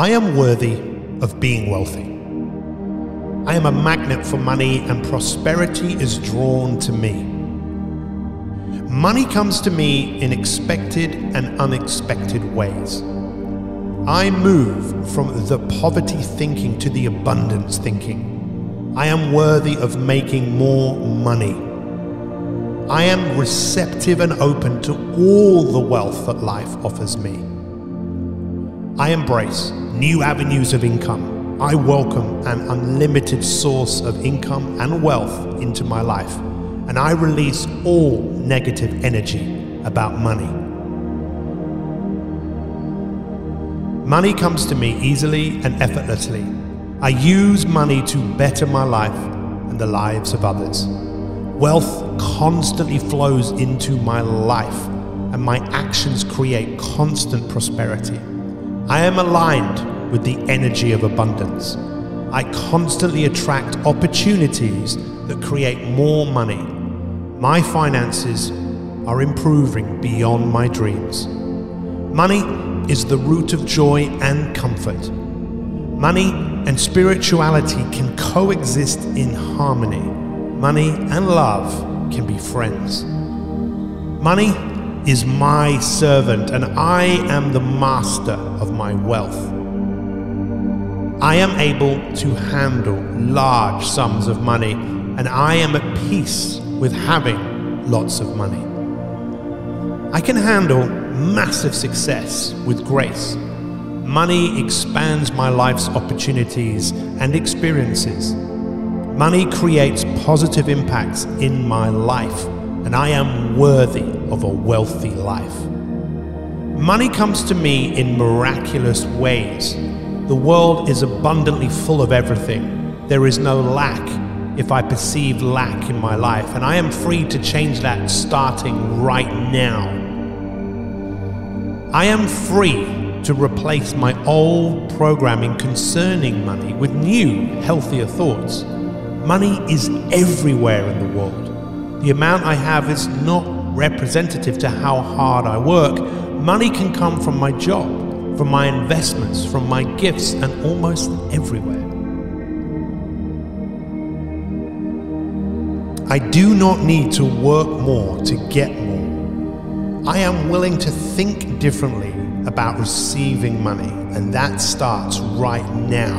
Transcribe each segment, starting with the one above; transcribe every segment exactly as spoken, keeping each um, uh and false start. I am worthy of being wealthy. I am a magnet for money, and prosperity is drawn to me. Money comes to me in expected and unexpected ways. I move from the poverty thinking to the abundance thinking. I am worthy of making more money. I am receptive and open to all the wealth that life offers me. I embrace new avenues of income. I welcome an unlimited source of income and wealth into my life, and I release all negative energy about money. Money comes to me easily and effortlessly. I use money to better my life and the lives of others. Wealth constantly flows into my life, and my actions create constant prosperity. I am aligned with the energy of abundance. I constantly attract opportunities that create more money. My finances are improving beyond my dreams. Money is the root of joy and comfort. Money and spirituality can coexist in harmony. Money and love can be friends. Money is my servant, and I am the master of my wealth. I am able to handle large sums of money, and I am at peace with having lots of money. I can handle massive success with grace. Money expands my life's opportunities and experiences. Money creates positive impacts in my life, and I am worthy of a wealthy life. Money comes to me in miraculous ways. The world is abundantly full of everything. There is no lack if I perceive lack in my life, and I am free to change that starting right now. I am free to replace my old programming concerning money with new, healthier thoughts. Money is everywhere in the world. The amount I have is not representative to how hard I work. Money can come from my job, from my investments, from my gifts, and almost everywhere. I do not need to work more to get more. I am willing to think differently about receiving money, and that starts right now.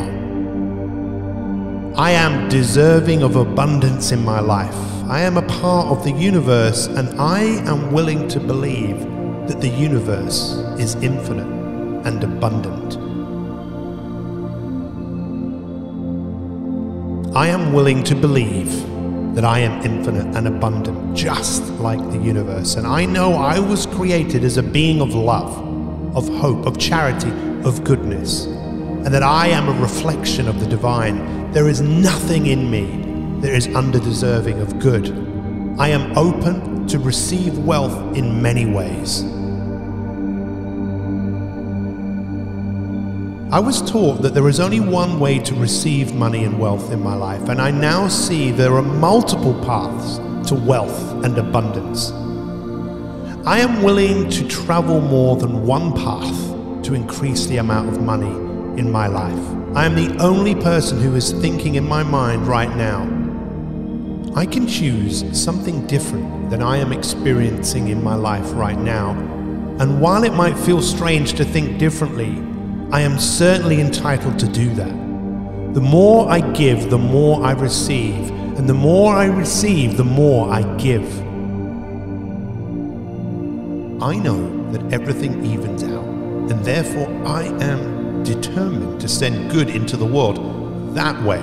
I am deserving of abundance in my life. I am a part of the universe, and I am willing to believe that the universe is infinite and abundant. I am willing to believe that I am infinite and abundant, just like the universe, and I know I was created as a being of love, of hope, of charity, of goodness, and that I am a reflection of the divine. There is nothing in me that is underdeserving of good. I am open to receive wealth in many ways. I was taught that there is only one way to receive money and wealth in my life, and I now see there are multiple paths to wealth and abundance. I am willing to travel more than one path to increase the amount of money in my life. I am the only person who is thinking in my mind right now. I can choose something different than I am experiencing in my life right now, and while it might feel strange to think differently, I am certainly entitled to do that. The more I give, the more I receive, and the more I receive, the more I give. I know that everything evens out, and therefore I am determined to send good into the world. That way,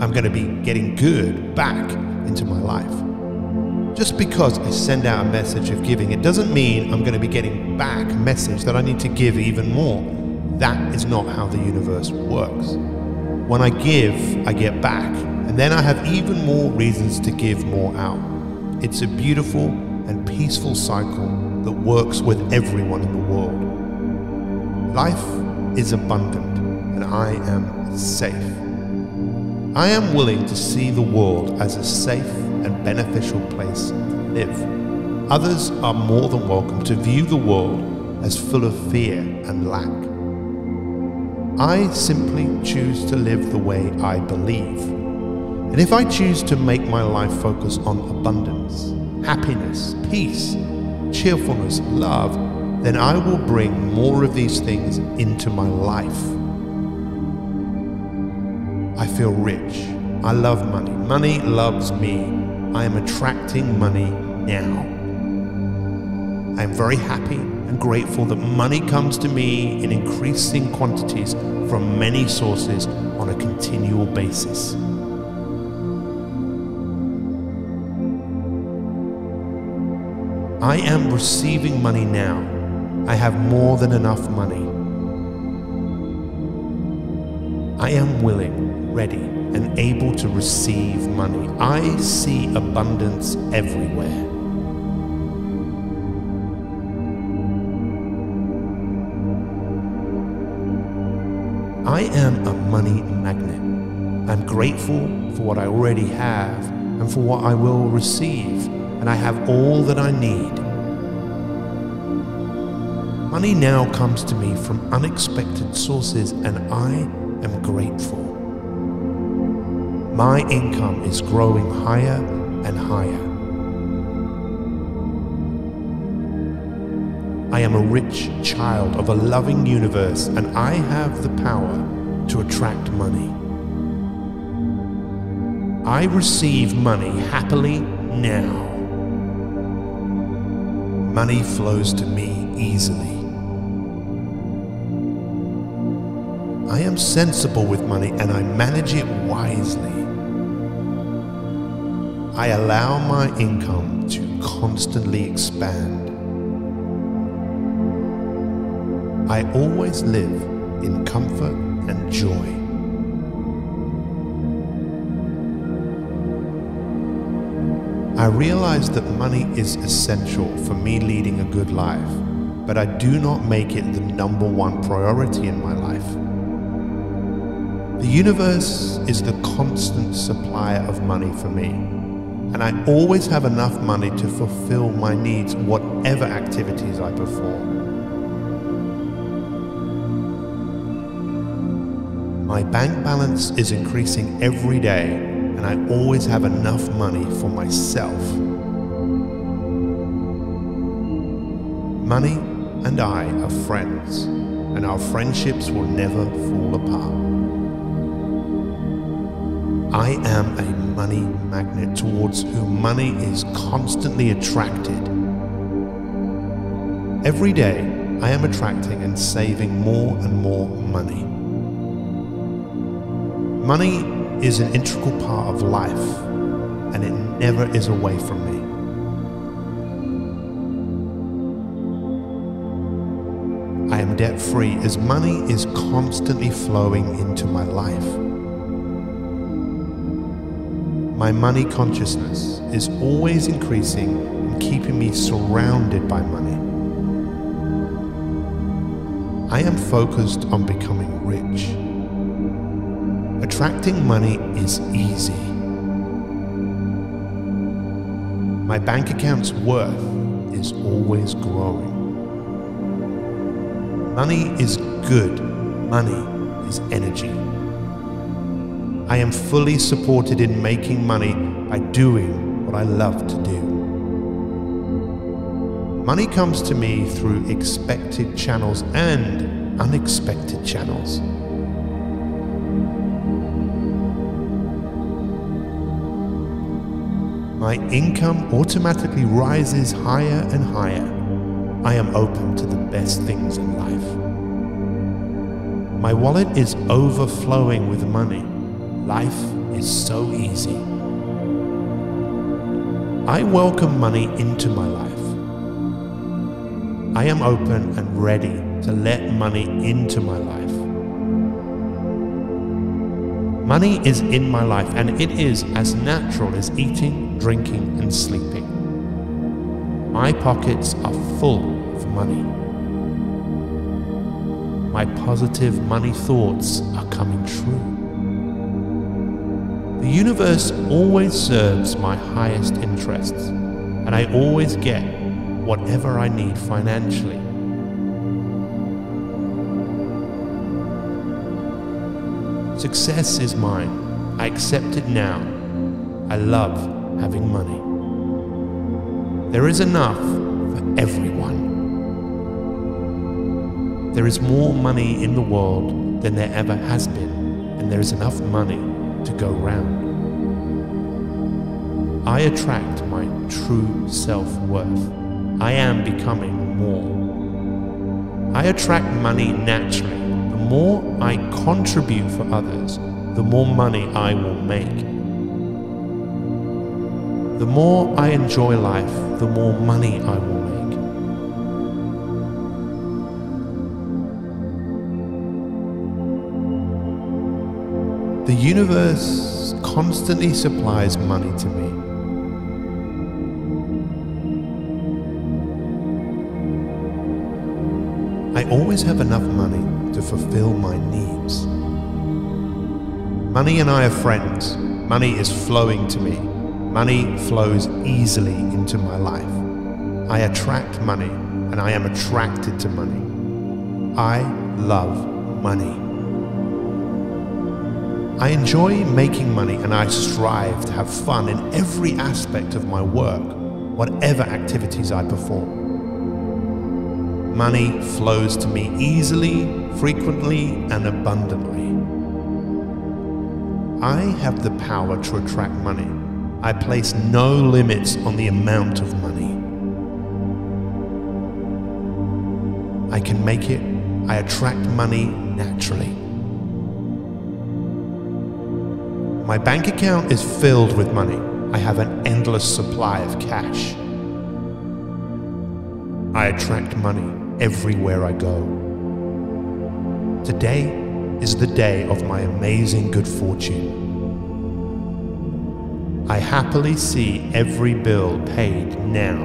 I'm going to be getting good back into my life. Just because I send out a message of giving, it doesn't mean I'm going to be getting back a message that I need to give even more. That is not how the universe works. When I give, I get back, and then I have even more reasons to give more out. It's a beautiful and peaceful cycle that works with everyone in the world. Life is abundant, and I am safe. I am willing to see the world as a safe and beneficial place to live. Others are more than welcome to view the world as full of fear and lack. I simply choose to live the way I believe. And if I choose to make my life focus on abundance, happiness, peace, cheerfulness, love, then I will bring more of these things into my life. I feel rich. I love money. Money loves me. I am attracting money now. I am very happy and grateful that money comes to me in increasing quantities from many sources on a continual basis. I am receiving money now. I have more than enough money. I am willing, ready, and able to receive money. I see abundance everywhere. I am a money magnet. I'm grateful for what I already have and for what I will receive. And I have all that I need. Money now comes to me from unexpected sources, and I am grateful. My income is growing higher and higher. I am a rich child of a loving universe, and I have the power to attract money. I receive money happily now. Money flows to me easily. I am sensible with money and I manage it wisely. I allow my income to constantly expand. I always live in comfort and joy. I realize that money is essential for me leading a good life, but I do not make it the number one priority in my life. The universe is the constant supplier of money for me, and I always have enough money to fulfill my needs, whatever activities I perform. My bank balance is increasing every day, and I always have enough money for myself. Money and I are friends, and our friendships will never fall apart. I am a money magnet towards whom money is constantly attracted. Every day, I am attracting and saving more and more money. Money is an integral part of life, and it never is away from me. I am debt-free as money is constantly flowing into my life. My money consciousness is always increasing and keeping me surrounded by money. I am focused on becoming rich. Attracting money is easy. My bank account's worth is always growing. Money is good. Money is energy. I am fully supported in making money by doing what I love to do. Money comes to me through expected channels and unexpected channels. My income automatically rises higher and higher. I am open to the best things in life. My wallet is overflowing with money. Life is so easy. I welcome money into my life. I am open and ready to let money into my life. Money is in my life, and it is as natural as eating, drinking, and sleeping. My pockets are full of money. My positive money thoughts are coming true. The universe always serves my highest interests, and I always get whatever I need financially. Success is mine. I accept it now. I love having money. There is enough for everyone. There is more money in the world than there ever has been, and there is enough money to go round. I attract my true self-worth. I am becoming more. I attract money naturally. The more I contribute for others, the more money I will make. The more I enjoy life, the more money I will make. The universe constantly supplies money to me. I always have enough money to fulfill my needs. Money and I are friends. Money is flowing to me. Money flows easily into my life. I attract money, and I am attracted to money. I love money. I enjoy making money, and I strive to have fun in every aspect of my work, whatever activities I perform. Money flows to me easily, frequently, and abundantly. I have the power to attract money. I place no limits on the amount of money. I can make it. I attract money naturally. My bank account is filled with money. I have an endless supply of cash. I attract money everywhere I go. Today is the day of my amazing good fortune. I happily see every bill paid now.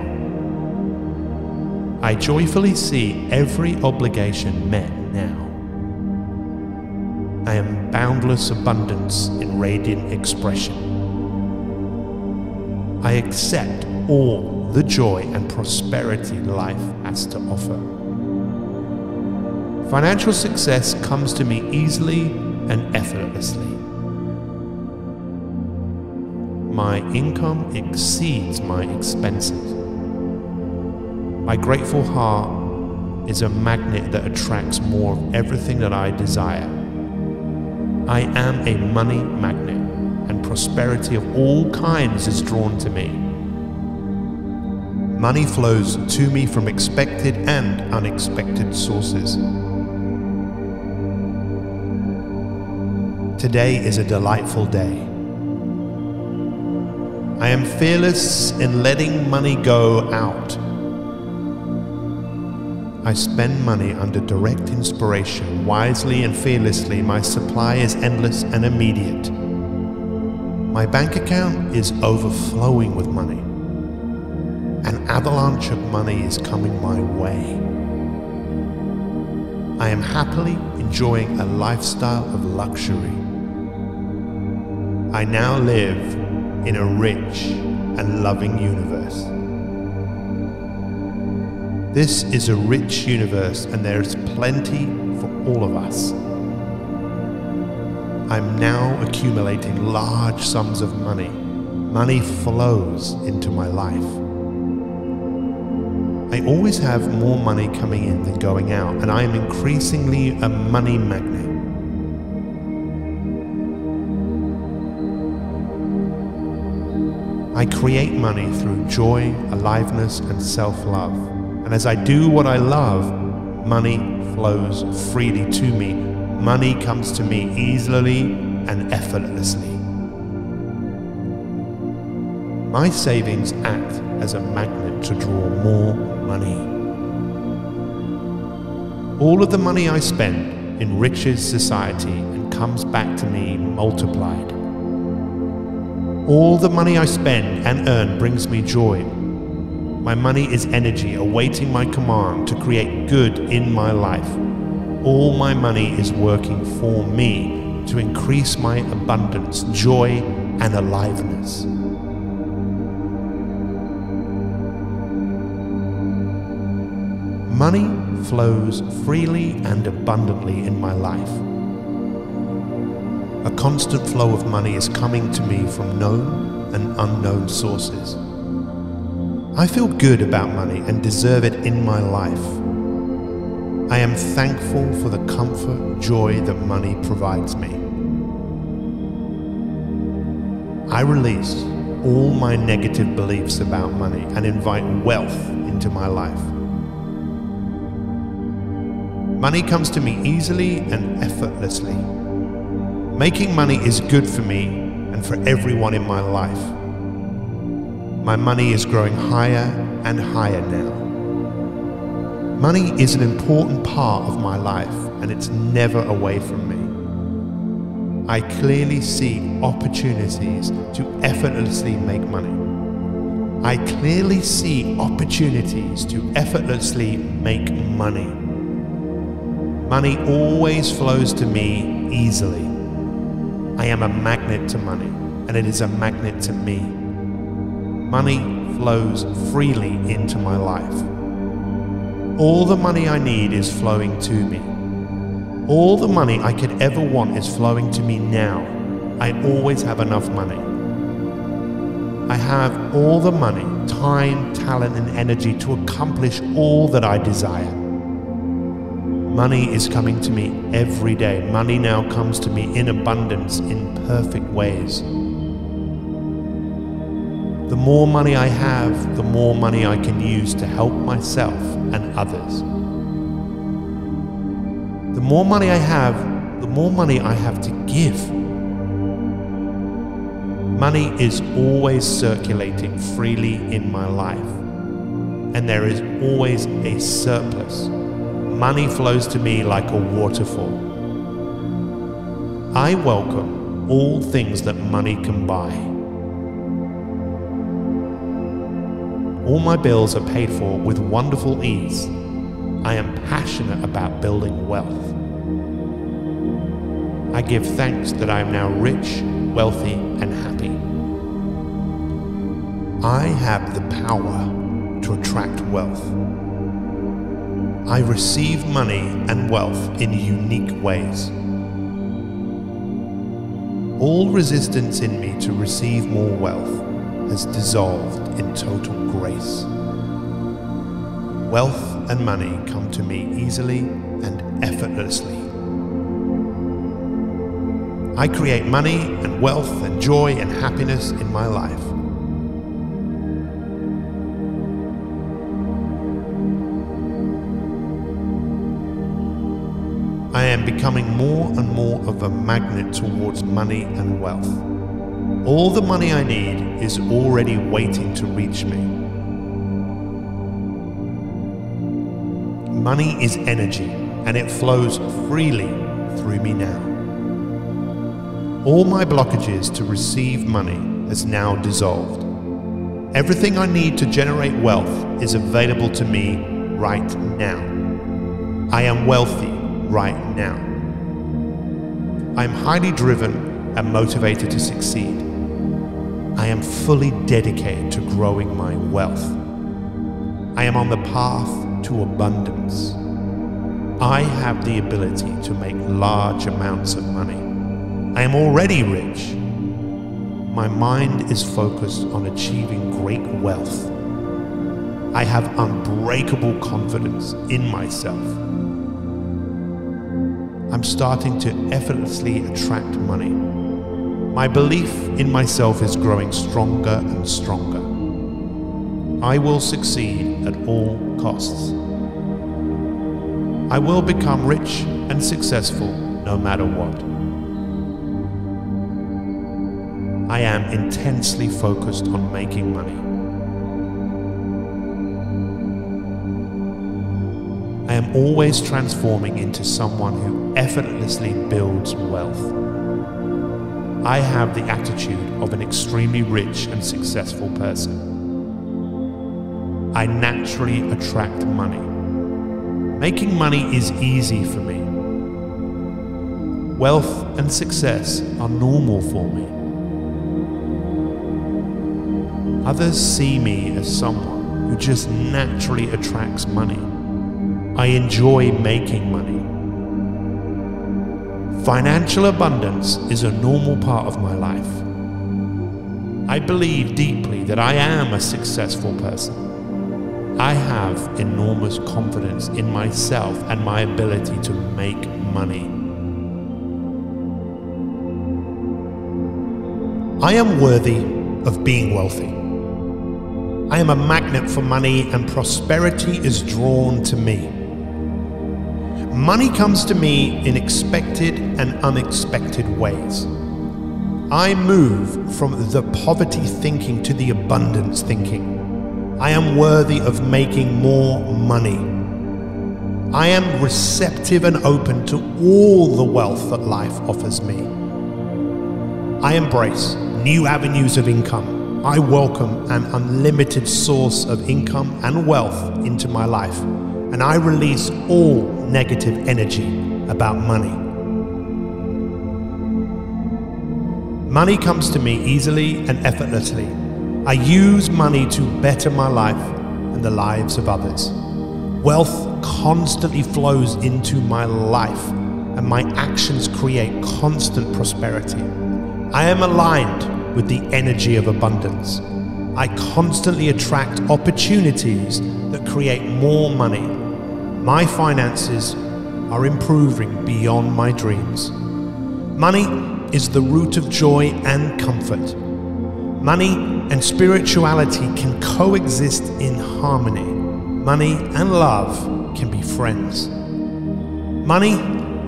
I joyfully see every obligation met now. I am boundless abundance in radiant expression. I accept all the joy and prosperity life has to offer. Financial success comes to me easily and effortlessly. My income exceeds my expenses. My grateful heart is a magnet that attracts more of everything that I desire. I am a money magnet, and prosperity of all kinds is drawn to me. Money flows to me from expected and unexpected sources. Today is a delightful day. I am fearless in letting money go out. I spend money under direct inspiration, wisely and fearlessly. My supply is endless and immediate. My bank account is overflowing with money. An avalanche of money is coming my way. I am happily enjoying a lifestyle of luxury. I now live in a rich and loving universe. This is a rich universe, and there is plenty for all of us. I'm now accumulating large sums of money. Money flows into my life. I always have more money coming in than going out, and I am increasingly a money magnet. I create money through joy, aliveness, and self-love. And as I do what I love, money flows freely to me. Money comes to me easily and effortlessly. My savings act as a magnet to draw more money. All of the money I spend enriches society and comes back to me multiplied. All the money I spend and earn brings me joy. My money is energy awaiting my command to create good in my life. All my money is working for me to increase my abundance, joy, and aliveness. Money flows freely and abundantly in my life. A constant flow of money is coming to me from known and unknown sources. I feel good about money and deserve it in my life. I am thankful for the comfort, joy that money provides me. I release all my negative beliefs about money and invite wealth into my life. Money comes to me easily and effortlessly. Making money is good for me and for everyone in my life. My money is growing higher and higher now. Money is an important part of my life and it's never away from me. I clearly see opportunities to effortlessly make money. I clearly see opportunities to effortlessly make money. Money always flows to me easily. I am a magnet to money, and it is a magnet to me. Money flows freely into my life. All the money I need is flowing to me. All the money I could ever want is flowing to me now. I always have enough money. I have all the money, time, talent, and energy to accomplish all that I desire. Money is coming to me every day. Money now comes to me in abundance, in perfect ways. The more money I have, the more money I can use to help myself and others. The more money I have, the more money I have to give. Money is always circulating freely in my life, and there is always a surplus. Money flows to me like a waterfall. I welcome all things that money can buy. All my bills are paid for with wonderful ease. I am passionate about building wealth. I give thanks that I am now rich, wealthy, and happy. I have the power to attract wealth. I receive money and wealth in unique ways. All resistance in me to receive more wealth has dissolved in total grace. Wealth and money come to me easily and effortlessly. I create money and wealth and joy and happiness in my life. I am becoming more and more of a magnet towards money and wealth. All the money I need is already waiting to reach me. Money is energy, and it flows freely through me now. All my blockages to receive money has now dissolved. Everything I need to generate wealth is available to me right now. I am wealthy right now. I am highly driven and motivated to succeed. I am fully dedicated to growing my wealth. I am on the path to abundance. I have the ability to make large amounts of money. I am already rich. My mind is focused on achieving great wealth. I have unbreakable confidence in myself. I'm starting to effortlessly attract money. My belief in myself is growing stronger and stronger. I will succeed at all costs. I will become rich and successful no matter what. I am intensely focused on making money. I am always transforming into someone who effortlessly builds wealth. I have the attitude of an extremely rich and successful person. I naturally attract money. Making money is easy for me. Wealth and success are normal for me. Others see me as someone who just naturally attracts money. I enjoy making money. Financial abundance is a normal part of my life. I believe deeply that I am a successful person. I have enormous confidence in myself and my ability to make money. I am worthy of being wealthy. I am a magnet for money, and prosperity is drawn to me. Money comes to me in expected and unexpected ways. I move from the poverty thinking to the abundance thinking. I am worthy of making more money. I am receptive and open to all the wealth that life offers me. I embrace new avenues of income. I welcome an unlimited source of income and wealth into my life, and I release all negative energy about money. Money comes to me easily and effortlessly. I use money to better my life and the lives of others. Wealth constantly flows into my life, and my actions create constant prosperity. I am aligned with the energy of abundance. I constantly attract opportunities that create more money. My finances are improving beyond my dreams. Money is the root of joy and comfort. Money and spirituality can coexist in harmony. Money and love can be friends. Money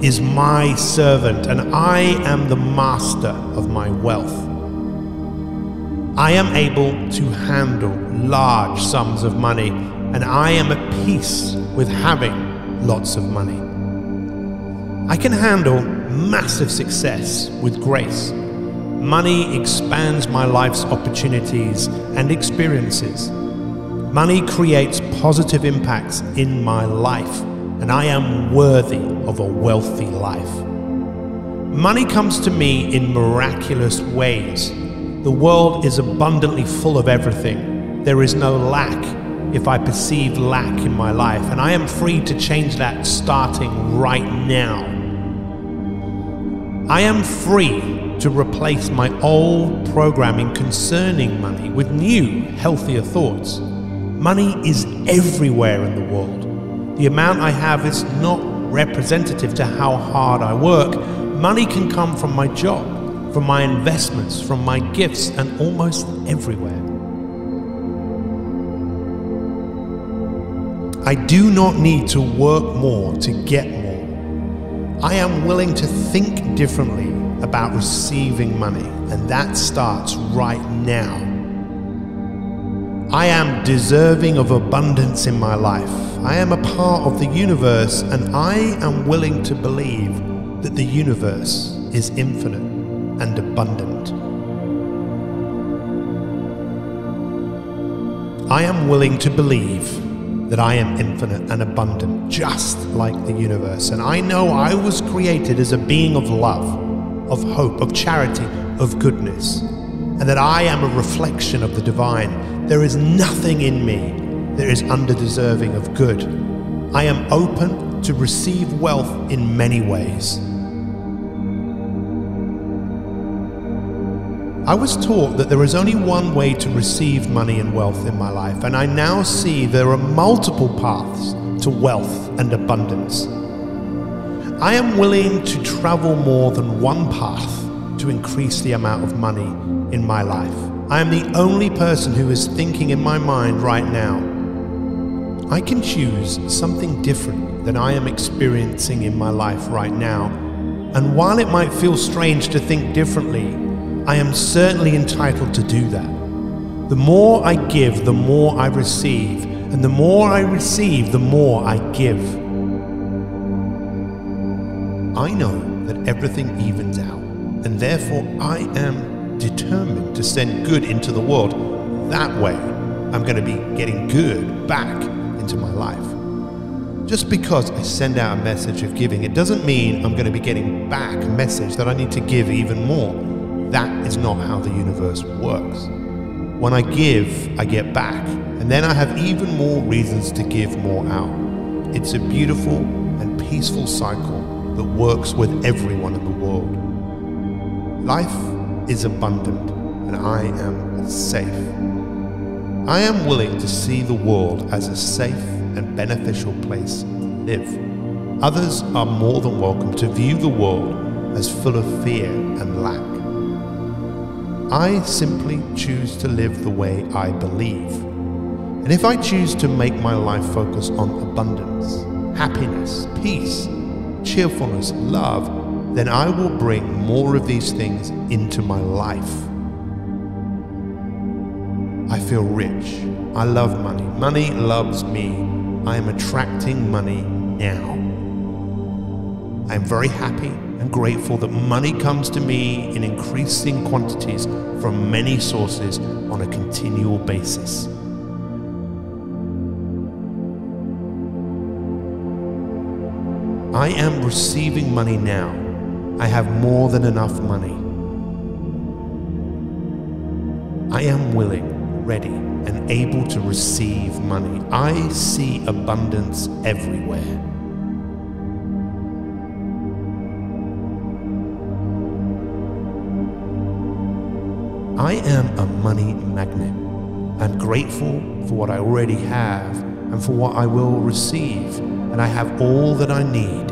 is my servant, and I am the master of my wealth. I am able to handle large sums of money, and I am at peace with having lots of money. I can handle massive success with grace. Money expands my life's opportunities and experiences. Money creates positive impacts in my life, and I am worthy of a wealthy life. Money comes to me in miraculous ways. The world is abundantly full of everything. There is no lack if I perceive lack in my life, and I am free to change that starting right now. I am free to replace my old programming concerning money with new, healthier thoughts. Money is everywhere in the world. The amount I have is not representative to how hard I work. Money can come from my job, from my investments, from my gifts, and almost everywhere. I do not need to work more to get more. I am willing to think differently about receiving money, and that starts right now. I am deserving of abundance in my life. I am a part of the universe, and I am willing to believe that the universe is infinite and abundant. I am willing to believe that I am infinite and abundant, just like the universe. And I know I was created as a being of love, of hope, of charity, of goodness, and that I am a reflection of the divine. There is nothing in me that is underdeserving of good. I am open to receive wealth in many ways. I was taught that there is only one way to receive money and wealth in my life, and I now see there are multiple paths to wealth and abundance. I am willing to travel more than one path to increase the amount of money in my life. I am the only person who is thinking in my mind right now. I can choose something different than I am experiencing in my life right now, and while it might feel strange to think differently, I am certainly entitled to do that. The more I give, the more I receive, and the more I receive, the more I give. I know that everything evens out, and therefore I am determined to send good into the world. That way, I'm going to be getting good back into my life. Just because I send out a message of giving, it doesn't mean I'm going to be getting back a message that I need to give even more. That is not how the universe works. When I give, I get back, and then I have even more reasons to give more out. It's a beautiful and peaceful cycle that works with everyone in the world. Life is abundant, and I am safe. I am willing to see the world as a safe and beneficial place to live. Others are more than welcome to view the world as full of fear and lack. I simply choose to live the way I believe. And if I choose to make my life focus on abundance, happiness, peace, cheerfulness, love, then I will bring more of these things into my life. I feel rich. I love money. Money loves me. I am attracting money now. I am very happy and grateful that money comes to me in increasing quantities from many sources on a continual basis. I am receiving money now. I have more than enough money. I am willing, ready, and able to receive money. I see abundance everywhere. I am a money magnet. I'm grateful for what I already have and for what I will receive. And I have all that I need.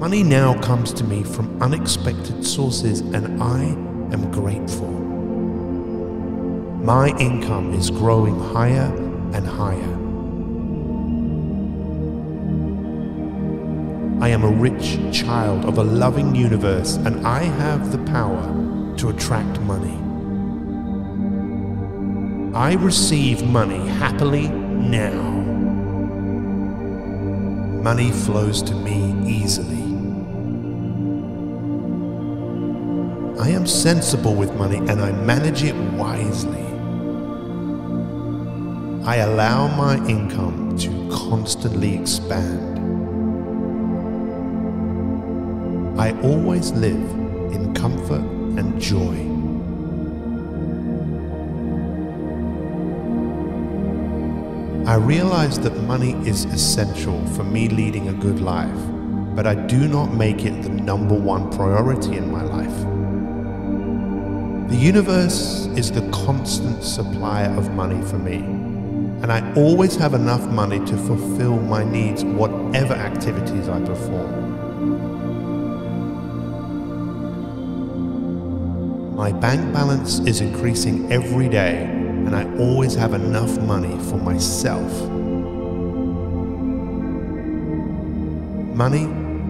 Money now comes to me from unexpected sources, and I am grateful. My income is growing higher and higher. I am a rich child of a loving universe, and I have the power to attract money. I receive money happily now. Money flows to me easily. I am sensible with money and I manage it wisely. I allow my income to constantly expand. I always live in comfort and joy. I realize that money is essential for me leading a good life, but I do not make it the number one priority in my life. The universe is the constant supplier of money for me, and I always have enough money to fulfill my needs, whatever activities I perform. My bank balance is increasing every day, and I always have enough money for myself. Money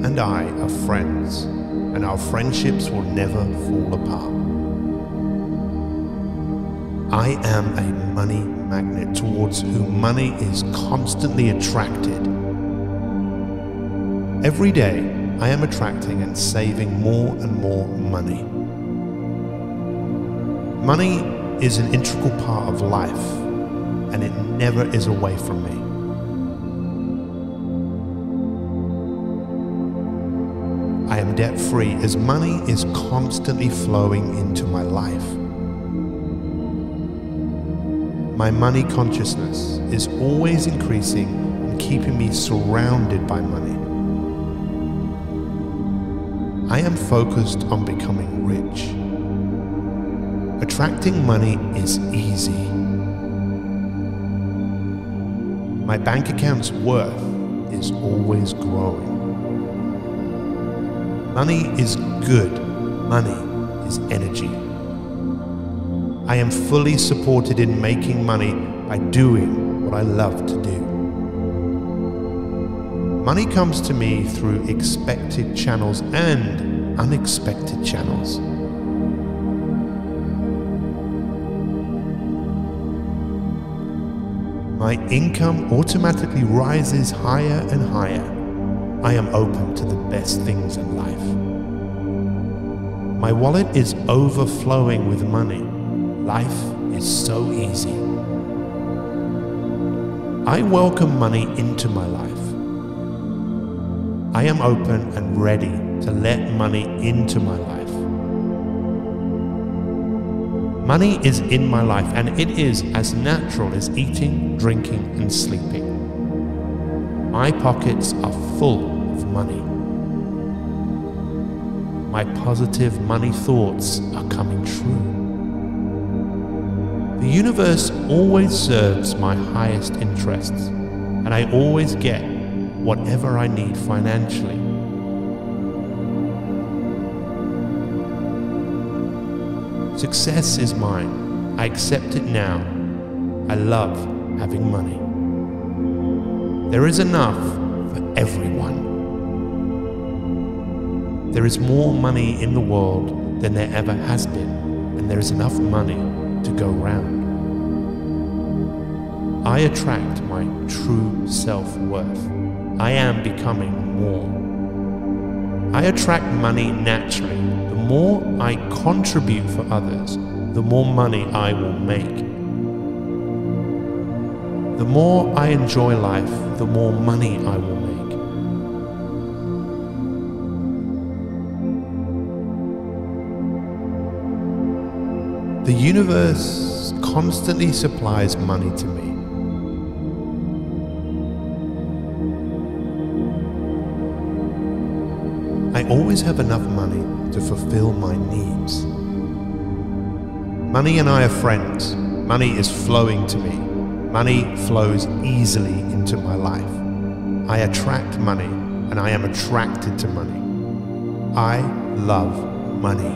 and I are friends, and our friendships will never fall apart. I am a money magnet towards whom money is constantly attracted. Every day, I am attracting and saving more and more money. Money is an integral part of life, and it never is away from me. I am debt-free as money is constantly flowing into my life. My money consciousness is always increasing and keeping me surrounded by money. I am focused on becoming rich. Attracting money is easy. My bank account's worth is always growing. Money is good. Money is energy. I am fully supported in making money by doing what I love to do. Money comes to me through expected channels and unexpected channels. My income automatically rises higher and higher. I am open to the best things in life. My wallet is overflowing with money. Life is so easy. I welcome money into my life. I am open and ready to let money into my life. Money is in my life, and it is as natural as eating, drinking, and sleeping. My pockets are full of money. My positive money thoughts are coming true. The universe always serves my highest interests, and I always get whatever I need financially. Success is mine. I accept it now. I love having money. There is enough for everyone. There is more money in the world than there ever has been, and there is enough money to go round. I attract my true self-worth. I am becoming more. I attract money naturally. The more I contribute for others, the more money I will make. The more I enjoy life, the more money I will make. The universe constantly supplies money to me. I always have enough money to fulfill my needs. Money and I are friends. Money is flowing to me. Money flows easily into my life. I attract money, and I am attracted to money. I love money.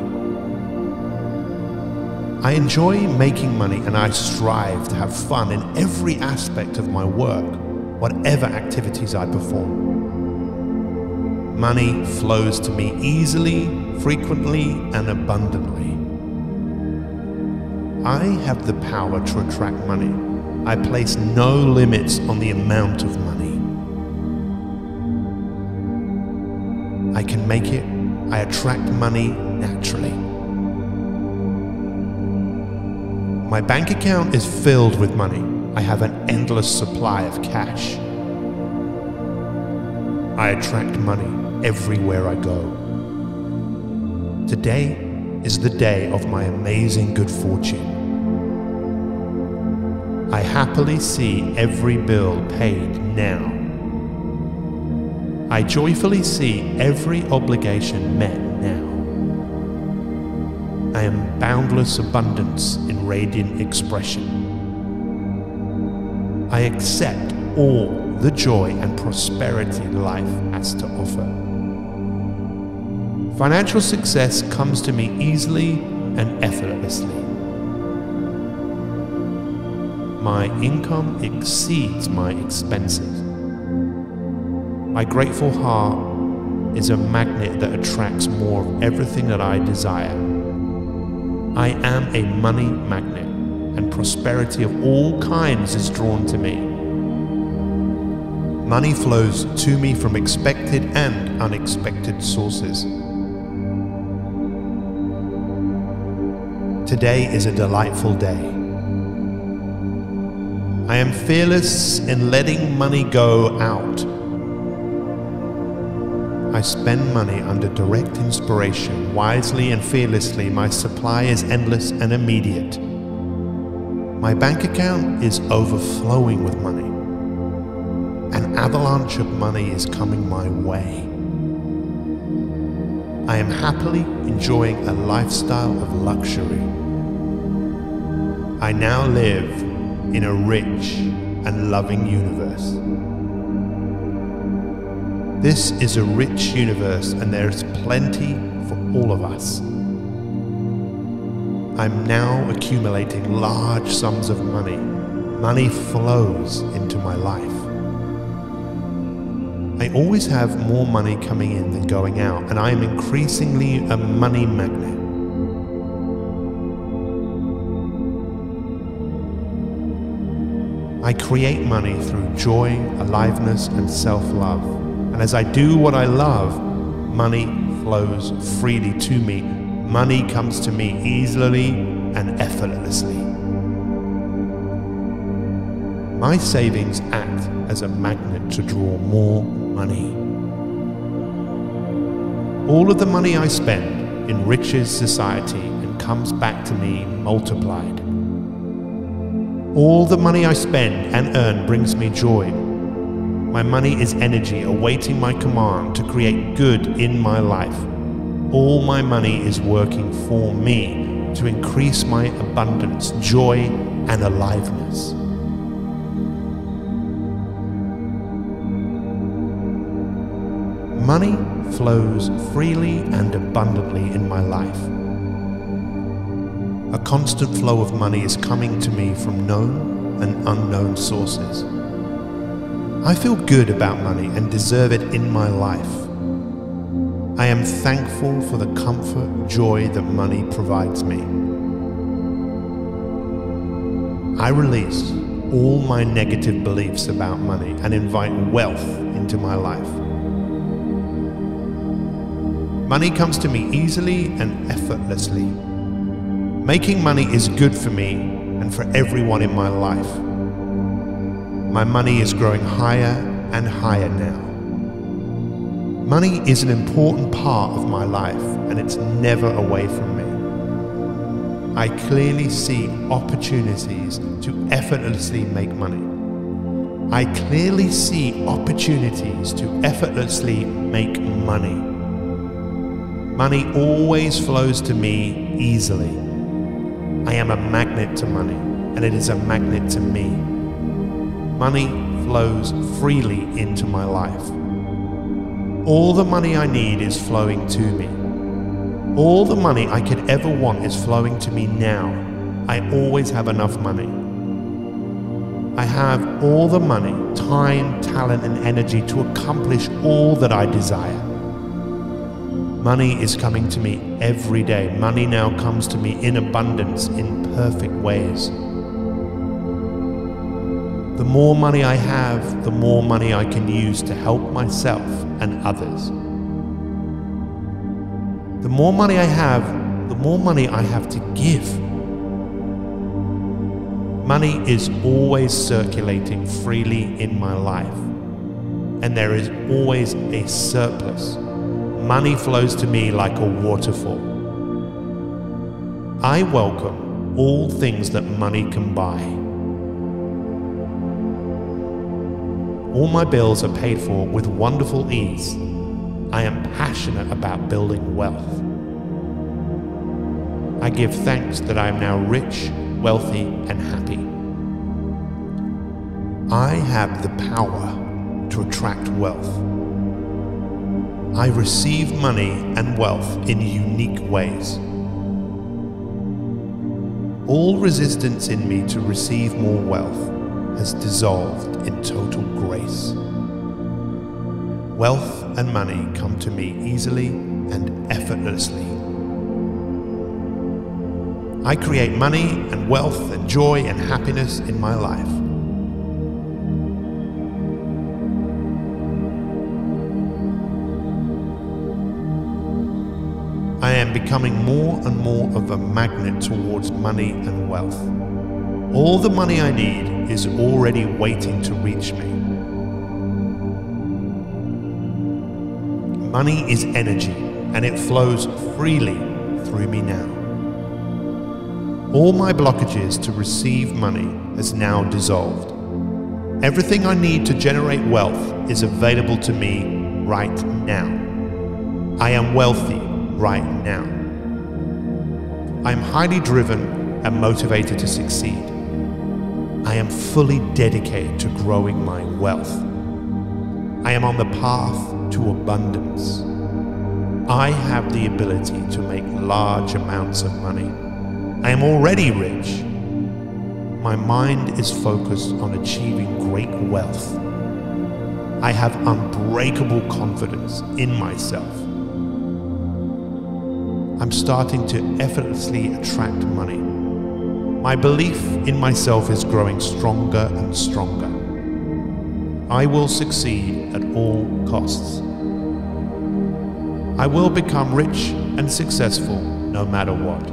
I enjoy making money, and I strive to have fun in every aspect of my work, whatever activities I perform. Money flows to me easily, frequently, and abundantly. I have the power to attract money. I place no limits on the amount of money. I can make it. I attract money naturally. My bank account is filled with money. I have an endless supply of cash. I attract money everywhere I go. Today is the day of my amazing good fortune. I happily see every bill paid now. I joyfully see every obligation met now. I am boundless abundance in radiant expression. I accept all the joy and prosperity life has to offer. Financial success comes to me easily and effortlessly. My income exceeds my expenses. My grateful heart is a magnet that attracts more of everything that I desire. I am a money magnet, and prosperity of all kinds is drawn to me. Money flows to me from expected and unexpected sources. Today is a delightful day. I am fearless in letting money go out. I spend money under direct inspiration, wisely and fearlessly. My supply is endless and immediate. My bank account is overflowing with money. An avalanche of money is coming my way. I am happily enjoying a lifestyle of luxury. I now live in a rich and loving universe. This is a rich universe, and there is plenty for all of us. I'm now accumulating large sums of money. Money flows into my life. I always have more money coming in than going out, and I am increasingly a money magnet. I create money through joy, aliveness, and self-love. And as I do what I love, money flows freely to me. Money comes to me easily and effortlessly. My savings act as a magnet to draw more money. All of the money I spend enriches society and comes back to me multiplied. All the money I spend and earn brings me joy. My money is energy awaiting my command to create good in my life. All my money is working for me to increase my abundance, joy, and aliveness. Money flows freely and abundantly in my life. A constant flow of money is coming to me from known and unknown sources. I feel good about money and deserve it in my life. I am thankful for the comfort and joy that money provides me. I release all my negative beliefs about money and invite wealth into my life. Money comes to me easily and effortlessly. Making money is good for me and for everyone in my life. My money is growing higher and higher now. Money is an important part of my life and it's never away from me. I clearly see opportunities to effortlessly make money. I clearly see opportunities to effortlessly make money. Money always flows to me easily. I am a magnet to money and it is a magnet to me. Money flows freely into my life. All the money I need is flowing to me. All the money I could ever want is flowing to me now. I always have enough money. I have all the money, time, talent, and energy to accomplish all that I desire. Money is coming to me every day. Money now comes to me in abundance, in perfect ways. The more money I have, the more money I can use to help myself and others. The more money I have, the more money I have to give. Money is always circulating freely in my life, and there is always a surplus. Money flows to me like a waterfall. I welcome all things that money can buy. All my bills are paid for with wonderful ease. I am passionate about building wealth. I give thanks that I am now rich, wealthy, and happy. I have the power to attract wealth. I receive money and wealth in unique ways. All resistance in me to receive more wealth has dissolved in total grace. Wealth and money come to me easily and effortlessly. I create money and wealth and joy and happiness in my life. I am becoming more and more of a magnet towards money and wealth. All the money I need is already waiting to reach me. Money is energy and it flows freely through me now. All my blockages to receive money has now dissolved. Everything I need to generate wealth is available to me right now. I am wealthy right now. I am highly driven and motivated to succeed. I am fully dedicated to growing my wealth. I am on the path to abundance. I have the ability to make large amounts of money. I am already rich. My mind is focused on achieving great wealth. I have unbreakable confidence in myself. I'm starting to effortlessly attract money. My belief in myself is growing stronger and stronger. I will succeed at all costs. I will become rich and successful no matter what.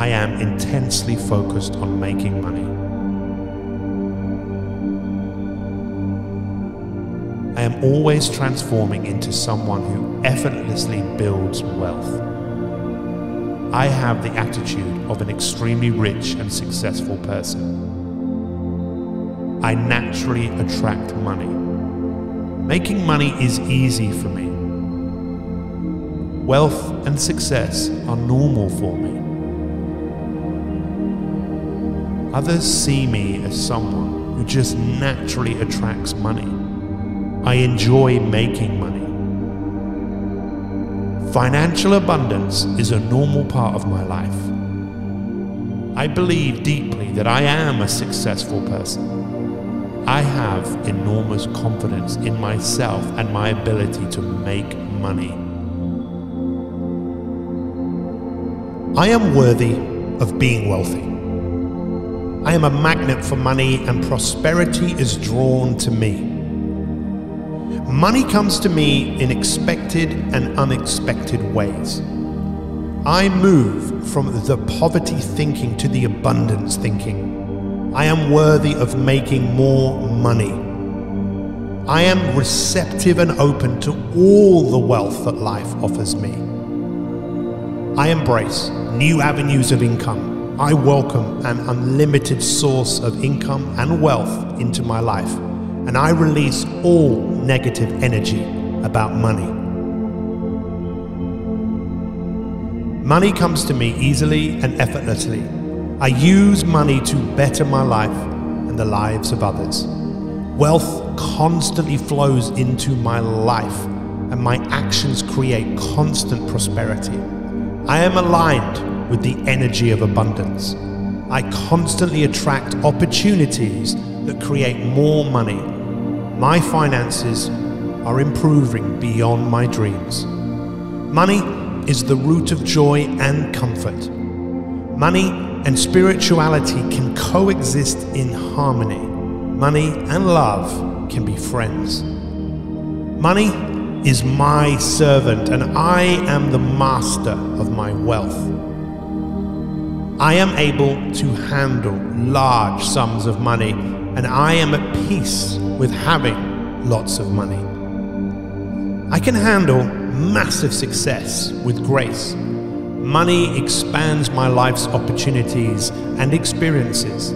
I am intensely focused on making money. I am always transforming into someone who effortlessly builds wealth. I have the attitude of an extremely rich and successful person. I naturally attract money. Making money is easy for me. Wealth and success are normal for me. Others see me as someone who just naturally attracts money. I enjoy making money. Financial abundance is a normal part of my life. I believe deeply that I am a successful person. I have enormous confidence in myself and my ability to make money. I am worthy of being wealthy. I am a magnet for money and prosperity is drawn to me. Money comes to me in expected and unexpected ways. I move from the poverty thinking to the abundance thinking. I am worthy of making more money. I am receptive and open to all the wealth that life offers me. I embrace new avenues of income. I welcome an unlimited source of income and wealth into my life, and I release all negative energy about money. Money comes to me easily and effortlessly. I use money to better my life and the lives of others. Wealth constantly flows into my life, and my actions create constant prosperity. I am aligned with the energy of abundance. I constantly attract opportunities that create more money. My finances are improving beyond my dreams. Money is the root of joy and comfort. Money and spirituality can coexist in harmony. Money and love can be friends. Money is my servant, and I am the master of my wealth. I am able to handle large sums of money, and I am at peace with having lots of money. I can handle massive success with grace. Money expands my life's opportunities and experiences.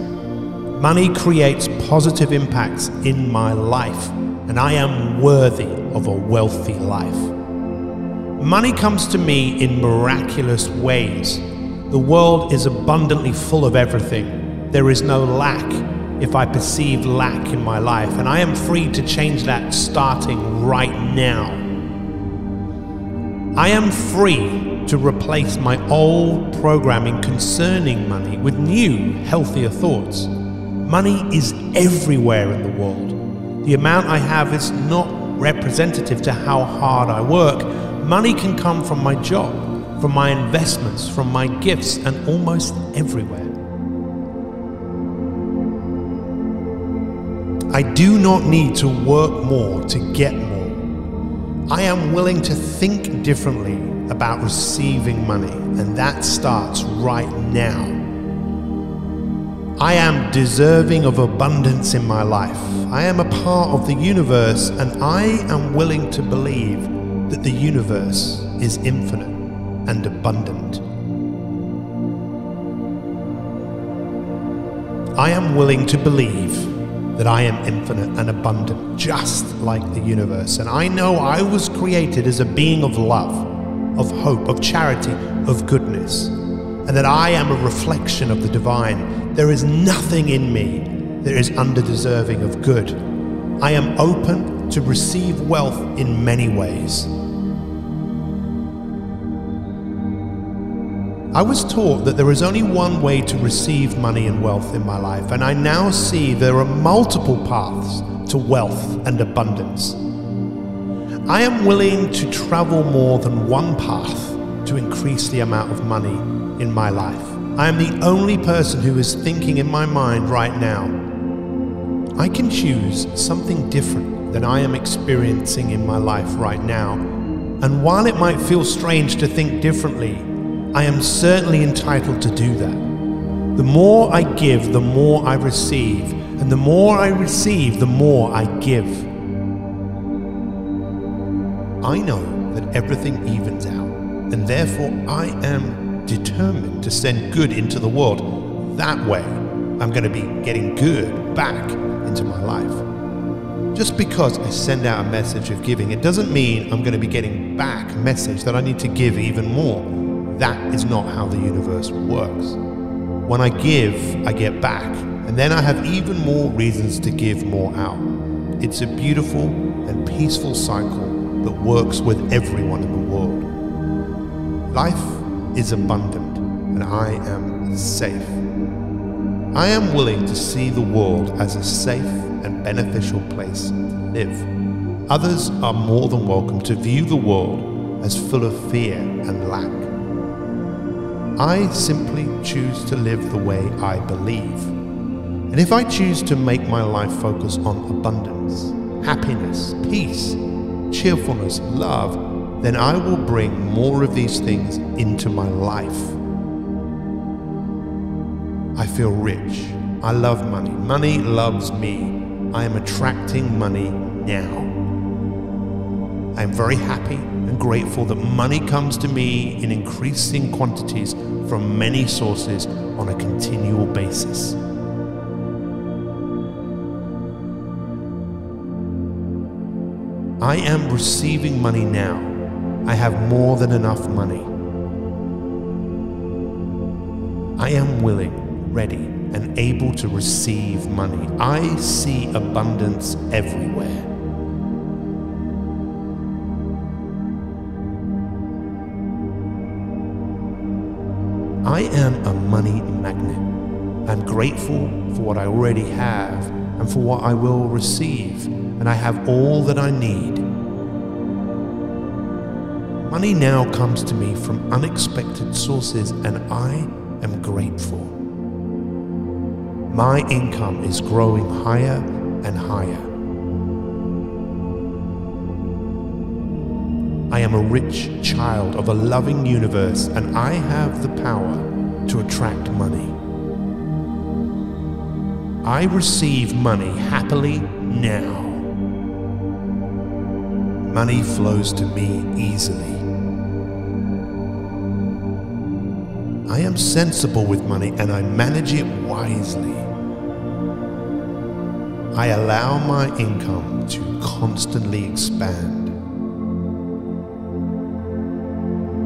Money creates positive impacts in my life, and I am worthy of a wealthy life. Money comes to me in miraculous ways. The world is abundantly full of everything. There is no lack if I perceive lack in my life, and I am free to change that starting right now. I am free to replace my old programming concerning money with new, healthier thoughts. Money is everywhere in the world. The amount I have is not representative to how hard I work. Money can come from my job, from my investments, from my gifts, and almost everywhere. I do not need to work more to get more. I am willing to think differently about receiving money, and that starts right now. I am deserving of abundance in my life. I am a part of the universe, and I am willing to believe that the universe is infinite and abundant. I am willing to believe that I am infinite and abundant, just like the universe, and I know I was created as a being of love, of hope, of charity, of goodness, and that I am a reflection of the divine. There is nothing in me that is underdeserving of good. I am open to receive wealth in many ways. I was taught that there is only one way to receive money and wealth in my life, and I now see there are multiple paths to wealth and abundance. I am willing to travel more than one path to increase the amount of money in my life. I am the only person who is thinking in my mind right now. I can choose something different than I am experiencing in my life right now, and while it might feel strange to think differently, I am certainly entitled to do that. The more I give, the more I receive, and the more I receive, the more I give. I know that everything evens out, and therefore I am determined to send good into the world. That way, I'm going to be getting good back in into my life. Just because I send out a message of giving, it doesn't mean I'm going to be getting back a message that I need to give even more. That is not how the universe works. When I give, I get back, and then I have even more reasons to give more out. It's a beautiful and peaceful cycle that works with everyone in the world. Life is abundant, and I am safe. I am willing to see the world as a safe and beneficial place to live. Others are more than welcome to view the world as full of fear and lack. I simply choose to live the way I believe. And if I choose to make my life focus on abundance, happiness, peace, cheerfulness, love, then I will bring more of these things into my life. I feel rich. I love money. Money loves me. I am attracting money now. I am very happy and grateful that money comes to me in increasing quantities from many sources on a continual basis. I am receiving money now. I have more than enough money. I am willing, ready, and able to receive money. I see abundance everywhere. I am a money magnet. I'm grateful for what I already have and for what I will receive, and I have all that I need. Money now comes to me from unexpected sources, and I am grateful. My income is growing higher and higher. I am a rich child of a loving universe, and I have the power to attract money. I receive money happily now. Money flows to me easily. I am sensible with money, and I manage it wisely. I allow my income to constantly expand.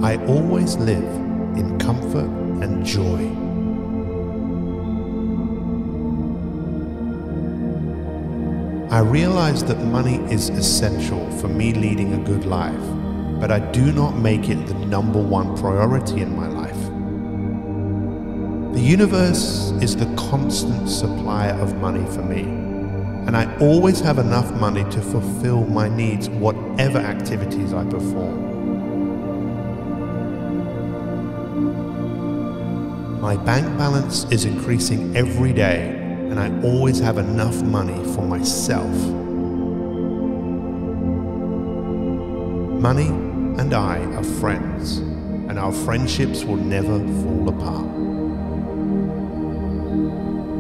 I always live in comfort and joy. I realize that money is essential for me leading a good life, but I do not make it the number one priority in my life. The universe is the constant supplier of money for me, and I always have enough money to fulfill my needs, whatever activities I perform. My bank balance is increasing every day, and I always have enough money for myself. Money and I are friends, and our friendships will never fall apart.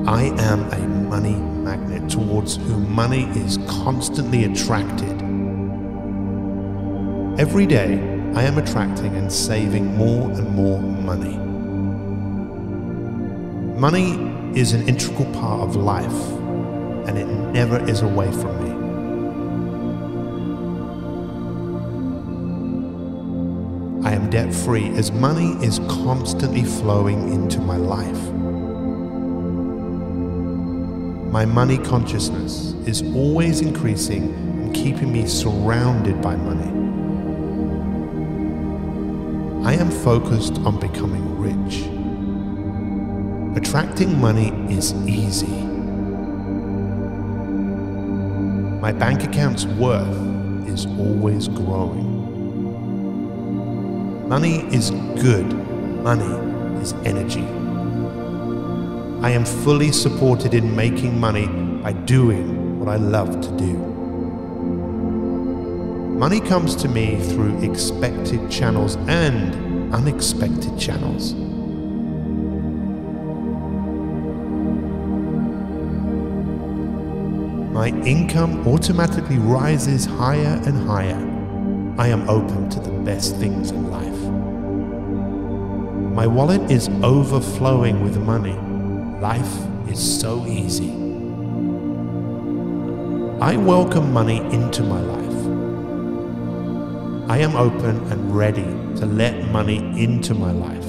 I am a money magnet towards whom money is constantly attracted. Every day, I am attracting and saving more and more money. Money is an integral part of life, and it never is away from me. I am debt-free as money is constantly flowing into my life. My money consciousness is always increasing and keeping me surrounded by money. I am focused on becoming rich. Attracting money is easy. My bank account's worth is always growing. Money is good. Money is energy. I am fully supported in making money by doing what I love to do. Money comes to me through expected channels and unexpected channels. My income automatically rises higher and higher. I am open to the best things in life. My wallet is overflowing with money. Life is so easy. I welcome money into my life. I am open and ready to let money into my life.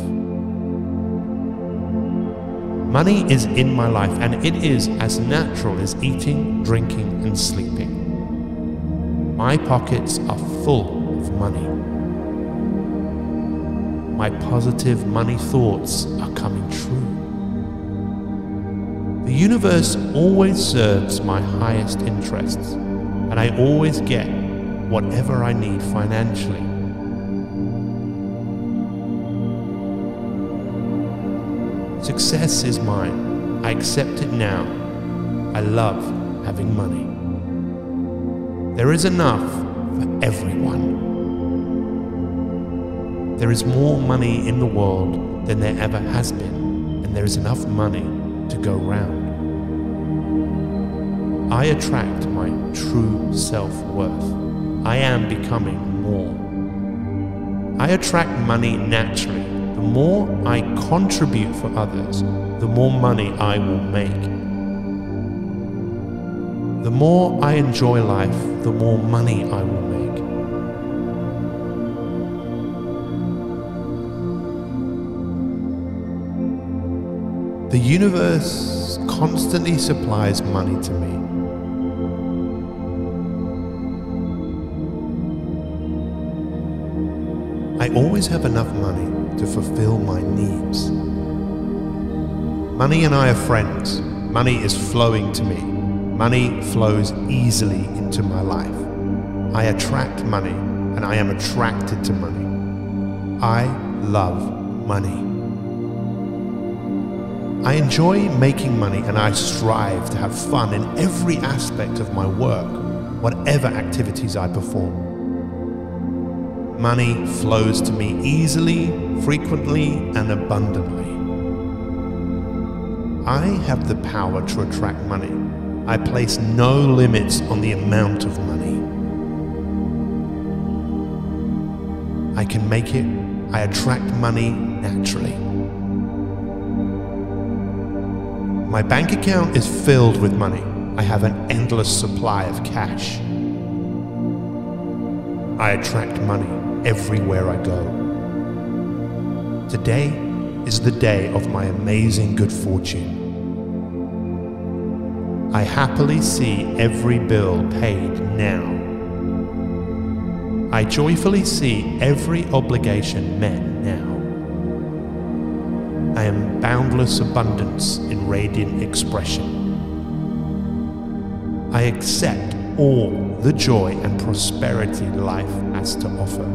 Money is in my life, and it is as natural as eating, drinking, and sleeping. My pockets are full of money. My positive money thoughts are coming true. The universe always serves my highest interests, and I always get whatever I need financially. Success is mine. I accept it now. I love having money. There is enough for everyone. There is more money in the world than there ever has been, and there is enough money to go round. I attract my true self-worth. I am becoming more. I attract money naturally. The more I contribute for others, the more money I will make. The more I enjoy life, the more money I will make. The universe constantly supplies money to me. I always have enough money to fulfill my needs. Money and I are friends. Money is flowing to me. Money flows easily into my life. I attract money, and I am attracted to money. I love money. I enjoy making money, and I strive to have fun in every aspect of my work, whatever activities I perform. Money flows to me easily, frequently, and abundantly. I have the power to attract money. I place no limits on the amount of money. I can make it. I attract money naturally. My bank account is filled with money. I have an endless supply of cash. I attract money everywhere I go. Today is the day of my amazing good fortune. I happily see every bill paid now. I joyfully see every obligation met now. I am boundless abundance in radiant expression. I accept all the joy and prosperity life has to offer.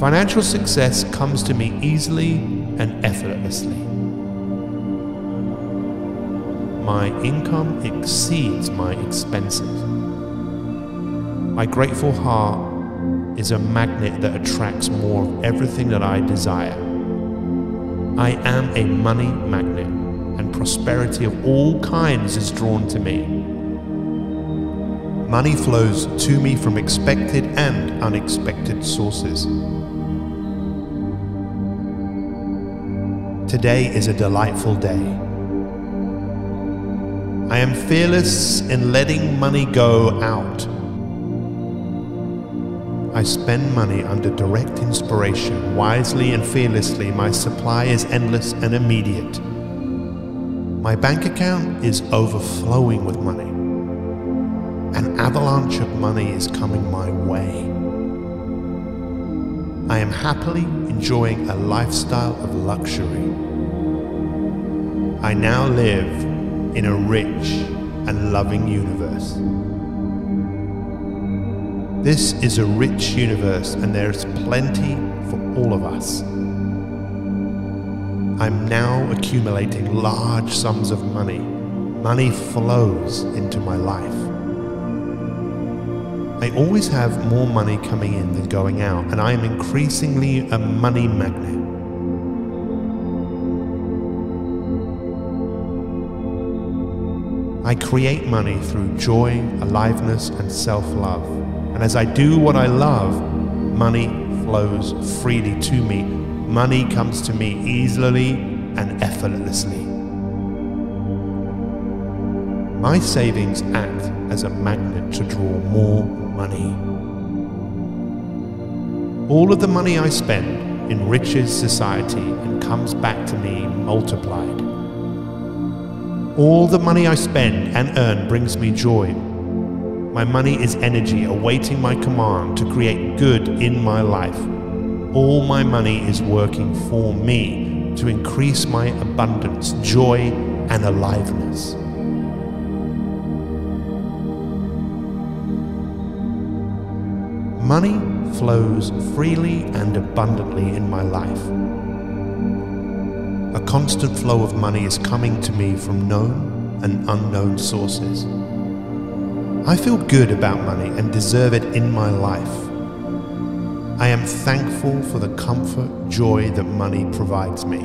Financial success comes to me easily and effortlessly. My income exceeds my expenses. My grateful heart is a magnet that attracts more of everything that I desire. I am a money magnet, and prosperity of all kinds is drawn to me. Money flows to me from expected and unexpected sources. Today is a delightful day. I am fearless in letting money go out. I spend money under direct inspiration, wisely and fearlessly. My supply is endless and immediate. My bank account is overflowing with money. An avalanche of money is coming my way. I am happily enjoying a lifestyle of luxury. I now live in a rich and loving universe. This is a rich universe, and there is plenty for all of us. I'm now accumulating large sums of money. Money flows into my life. I always have more money coming in than going out, and I am increasingly a money magnet. I create money through joy, aliveness, and self-love. And as I do what I love, money flows freely to me. Money comes to me easily and effortlessly. my savings act as a magnet to draw more money. All of the money I spend enriches society and comes back to me multiplied. All the money I spend and earn brings me joy. My money is energy awaiting my command to create good in my life. All my money is working for me to increase my abundance, joy, and aliveness. Money flows freely and abundantly in my life. A constant flow of money is coming to me from known and unknown sources. I feel good about money and deserve it in my life. I am thankful for the comfort, joy that money provides me.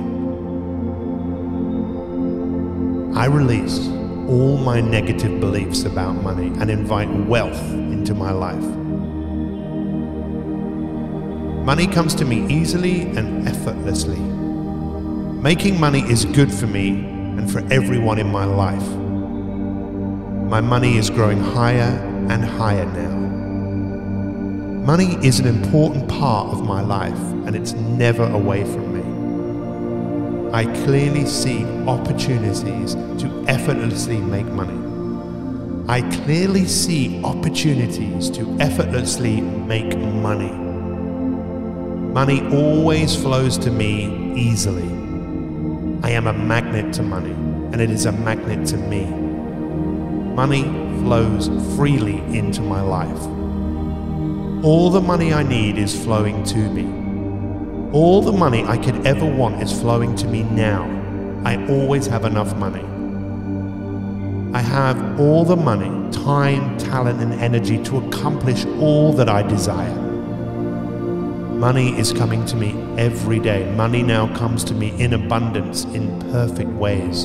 I release all my negative beliefs about money and invite wealth into my life. Money comes to me easily and effortlessly. Making money is good for me and for everyone in my life. My money is growing higher and higher now. Money is an important part of my life, and it's never away from me. I clearly see opportunities to effortlessly make money. I clearly see opportunities to effortlessly make money. Money always flows to me easily. I am a magnet to money, and it is a magnet to me. Money flows freely into my life. All the money I need is flowing to me. All the money I could ever want is flowing to me now. I always have enough money. I have all the money, time, talent, and energy to accomplish all that I desire. Money is coming to me every day. Money now comes to me in abundance, in perfect ways.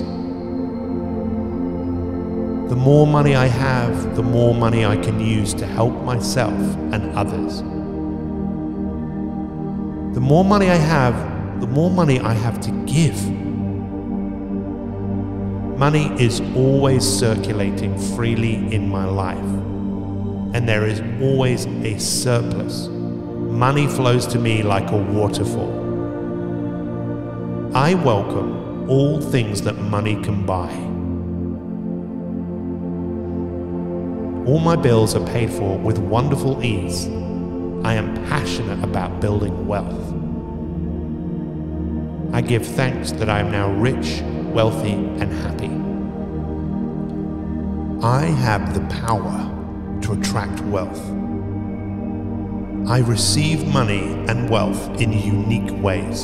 The more money I have, the more money I can use to help myself and others. The more money I have, the more money I have to give. Money is always circulating freely in my life, and there is always a surplus. Money flows to me like a waterfall. I welcome all things that money can buy. All my bills are paid for with wonderful ease. I am passionate about building wealth. I give thanks that I am now rich, wealthy, and happy. I have the power to attract wealth. I receive money and wealth in unique ways.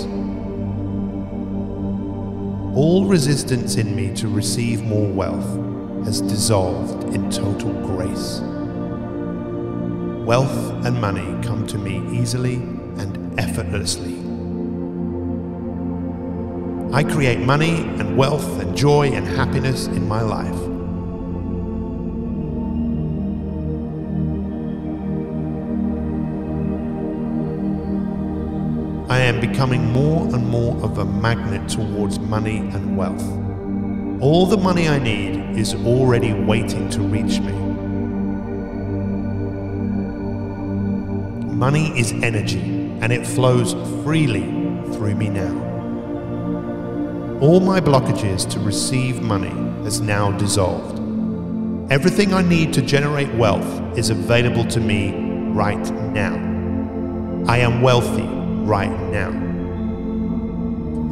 All resistance in me to receive more wealth has dissolved in total grace. Wealth and money come to me easily and effortlessly. I create money and wealth and joy and happiness in my life. I am becoming more and more of a magnet towards money and wealth. All the money I need is already waiting to reach me. Money is energy, and it flows freely through me now. All my blockages to receive money has now dissolved. Everything I need to generate wealth is available to me right now. I am wealthy right now.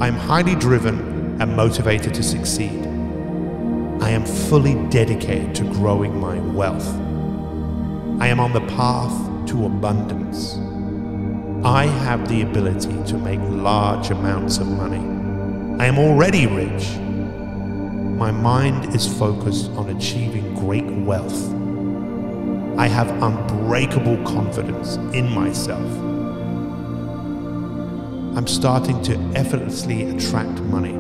I am highly driven and motivated to succeed. I am fully dedicated to growing my wealth. I am on the path to abundance. I have the ability to make large amounts of money. I am already rich. My mind is focused on achieving great wealth. I have unbreakable confidence in myself. I'm starting to effortlessly attract money.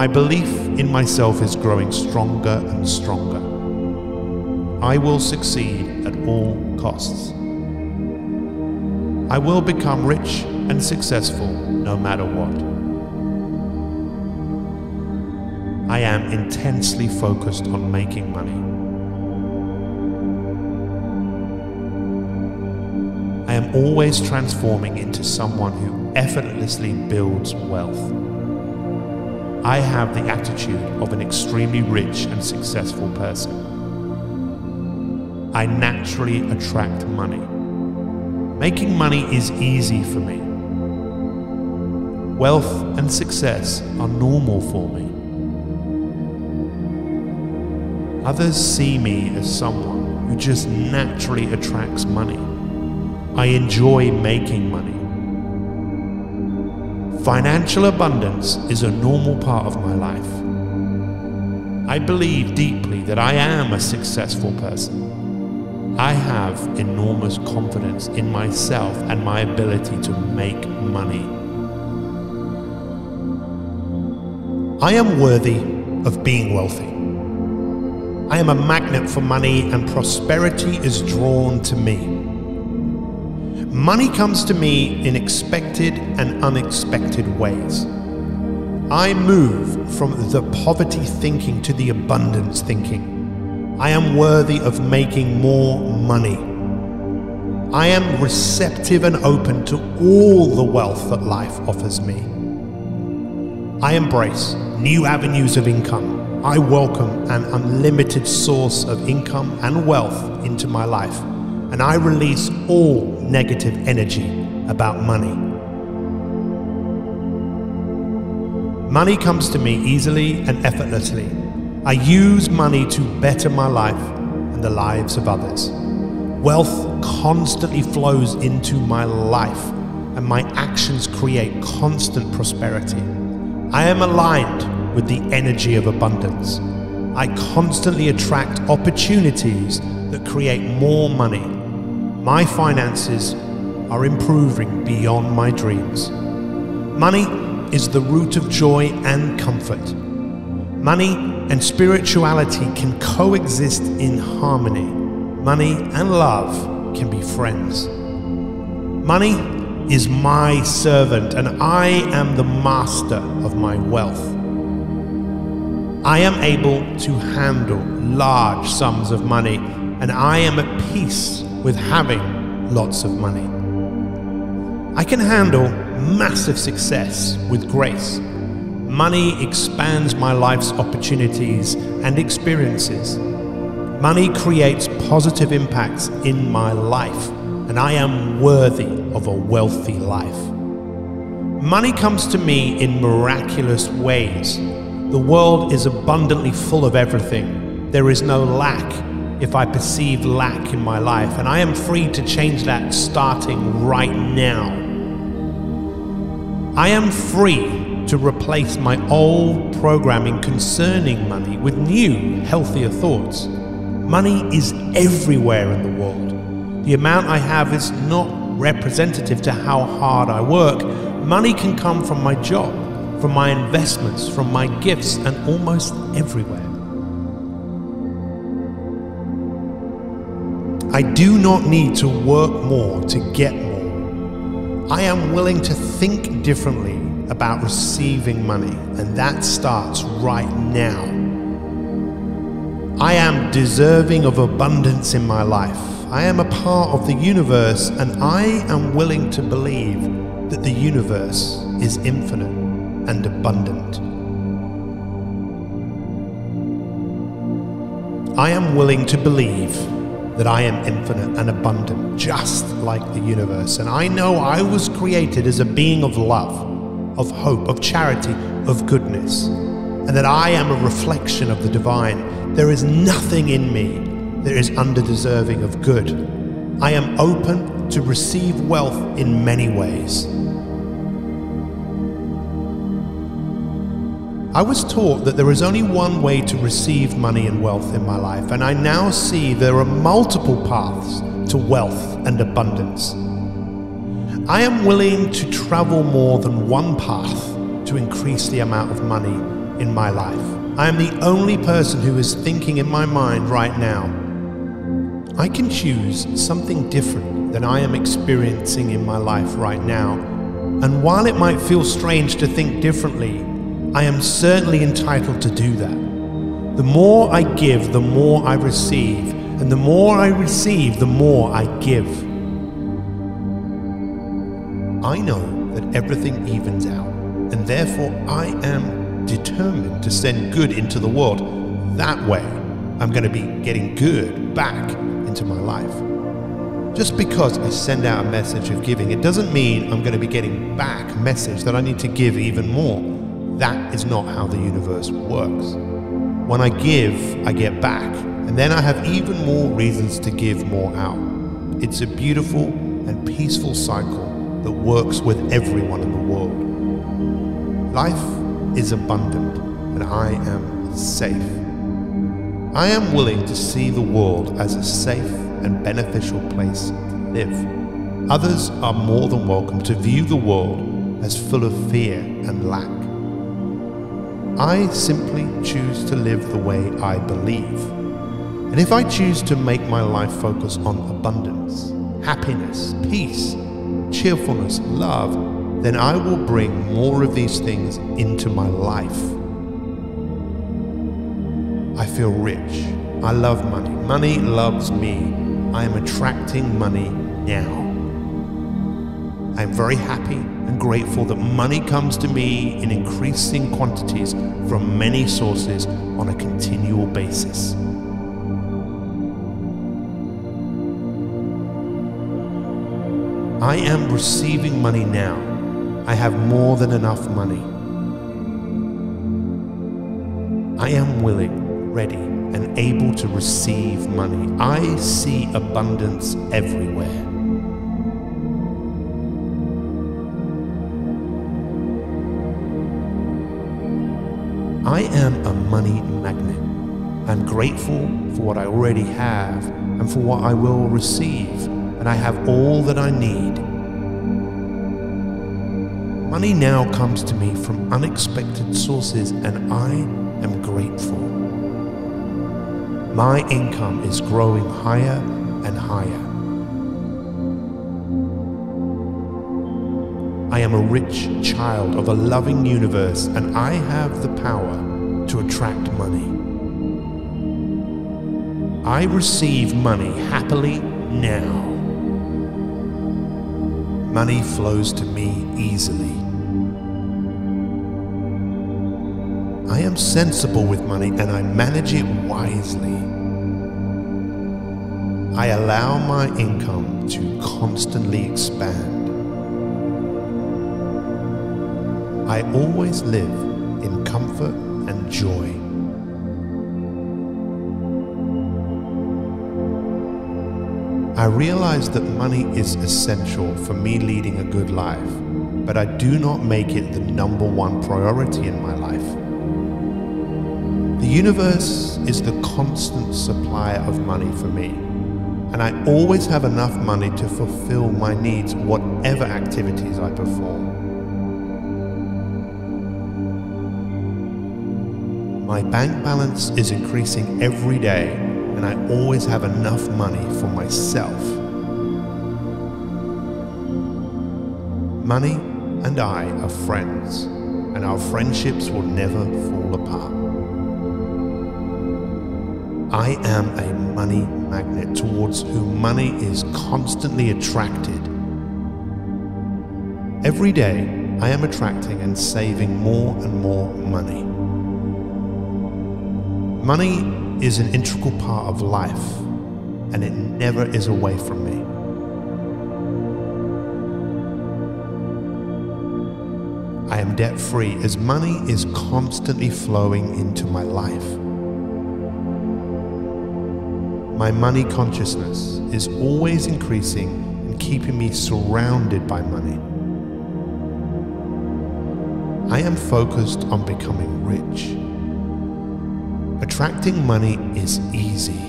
My belief in myself is growing stronger and stronger. I will succeed at all costs. I will become rich and successful no matter what. I am intensely focused on making money. I am always transforming into someone who effortlessly builds wealth. I have the attitude of an extremely rich and successful person. I naturally attract money. Making money is easy for me. Wealth and success are normal for me. Others see me as someone who just naturally attracts money. I enjoy making money. Financial abundance is a normal part of my life. I believe deeply that I am a successful person. I have enormous confidence in myself and my ability to make money. I am worthy of being wealthy. I am a magnet for money and prosperity is drawn to me. Money comes to me in expected and unexpected ways. I move from the poverty thinking to the abundance thinking. I am worthy of making more money. I am receptive and open to all the wealth that life offers me. I embrace new avenues of income. I welcome an unlimited source of income and wealth into my life, and I release all negative energy about money. Money comes to me easily and effortlessly. I use money to better my life and the lives of others. Wealth constantly flows into my life, and my actions create constant prosperity. I am aligned with the energy of abundance. I constantly attract opportunities that create more money. My finances are improving beyond my dreams. Money is the root of joy and comfort. Money and spirituality can coexist in harmony. Money and love can be friends. Money is my servant, and I am the master of my wealth. I am able to handle large sums of money, and I am at peace with having lots of money. I can handle massive success with grace. Money expands my life's opportunities and experiences. Money creates positive impacts in my life, and I am worthy of a wealthy life. Money comes to me in miraculous ways. The world is abundantly full of everything. There is no lack if I perceive lack in my life, and I am free to change that starting right now. I am free to replace my old programming concerning money with new, healthier thoughts. Money is everywhere in the world. The amount I have is not representative to how hard I work. Money can come from my job, from my investments, from my gifts, and almost everywhere. I do not need to work more to get more. I am willing to think differently about receiving money, and that starts right now. I am deserving of abundance in my life. I am a part of the universe, and I am willing to believe that the universe is infinite and abundant. I am willing to believe that I am infinite and abundant, just like the universe, and I know I was created as a being of love, of hope, of charity, of goodness, and that I am a reflection of the divine. There is nothing in me that is underdeserving of good. I am open to receive wealth in many ways. I was taught that there is only one way to receive money and wealth in my life, and I now see there are multiple paths to wealth and abundance. I am willing to travel more than one path to increase the amount of money in my life. I am the only person who is thinking in my mind right now. I can choose something different than I am experiencing in my life right now. And while it might feel strange to think differently, I am certainly entitled to do that. The more I give, the more I receive, and the more I receive, the more I give. I know that everything evens out, and therefore I am determined to send good into the world. That way, I'm going to be getting good back into my life. Just because I send out a message of giving, it doesn't mean I'm going to be getting back message that I need to give even more. That is not how the universe works. When I give, I get back, and then I have even more reasons to give more out. It's a beautiful and peaceful cycle that works with everyone in the world. Life is abundant, and I am safe. I am willing to see the world as a safe and beneficial place to live. Others are more than welcome to view the world as full of fear and lack. I simply choose to live the way I believe. And if I choose to make my life focus on abundance, happiness, peace, cheerfulness, love, then I will bring more of these things into my life. I feel rich. I love money. Money loves me. I am attracting money now. I am very happy and grateful that money comes to me in increasing quantities from many sources on a continual basis. I am receiving money now. I have more than enough money. I am willing, ready and able to receive money. I see abundance everywhere. I am a money magnet. I'm grateful for what I already have and for what I will receive, and I have all that I need. Money now comes to me from unexpected sources, and I am grateful. My income is growing higher and higher. I am a rich child of a loving universe, and I have the power to attract money. I receive money happily now. Money flows to me easily. I am sensible with money, and I manage it wisely. I allow my income to constantly expand. I always live in comfort and joy. I realize that money is essential for me leading a good life, but I do not make it the number one priority in my life. The universe is the constant supplier of money for me, and I always have enough money to fulfill my needs, whatever activities I perform. My bank balance is increasing every day, and I always have enough money for myself. Money and I are friends, and our friendships will never fall apart. I am a money magnet towards whom money is constantly attracted. Every day, I am attracting and saving more and more money. Money is an integral part of life, and it never is away from me. I am debt-free as money is constantly flowing into my life. My money consciousness is always increasing and keeping me surrounded by money. I am focused on becoming rich. Attracting money is easy.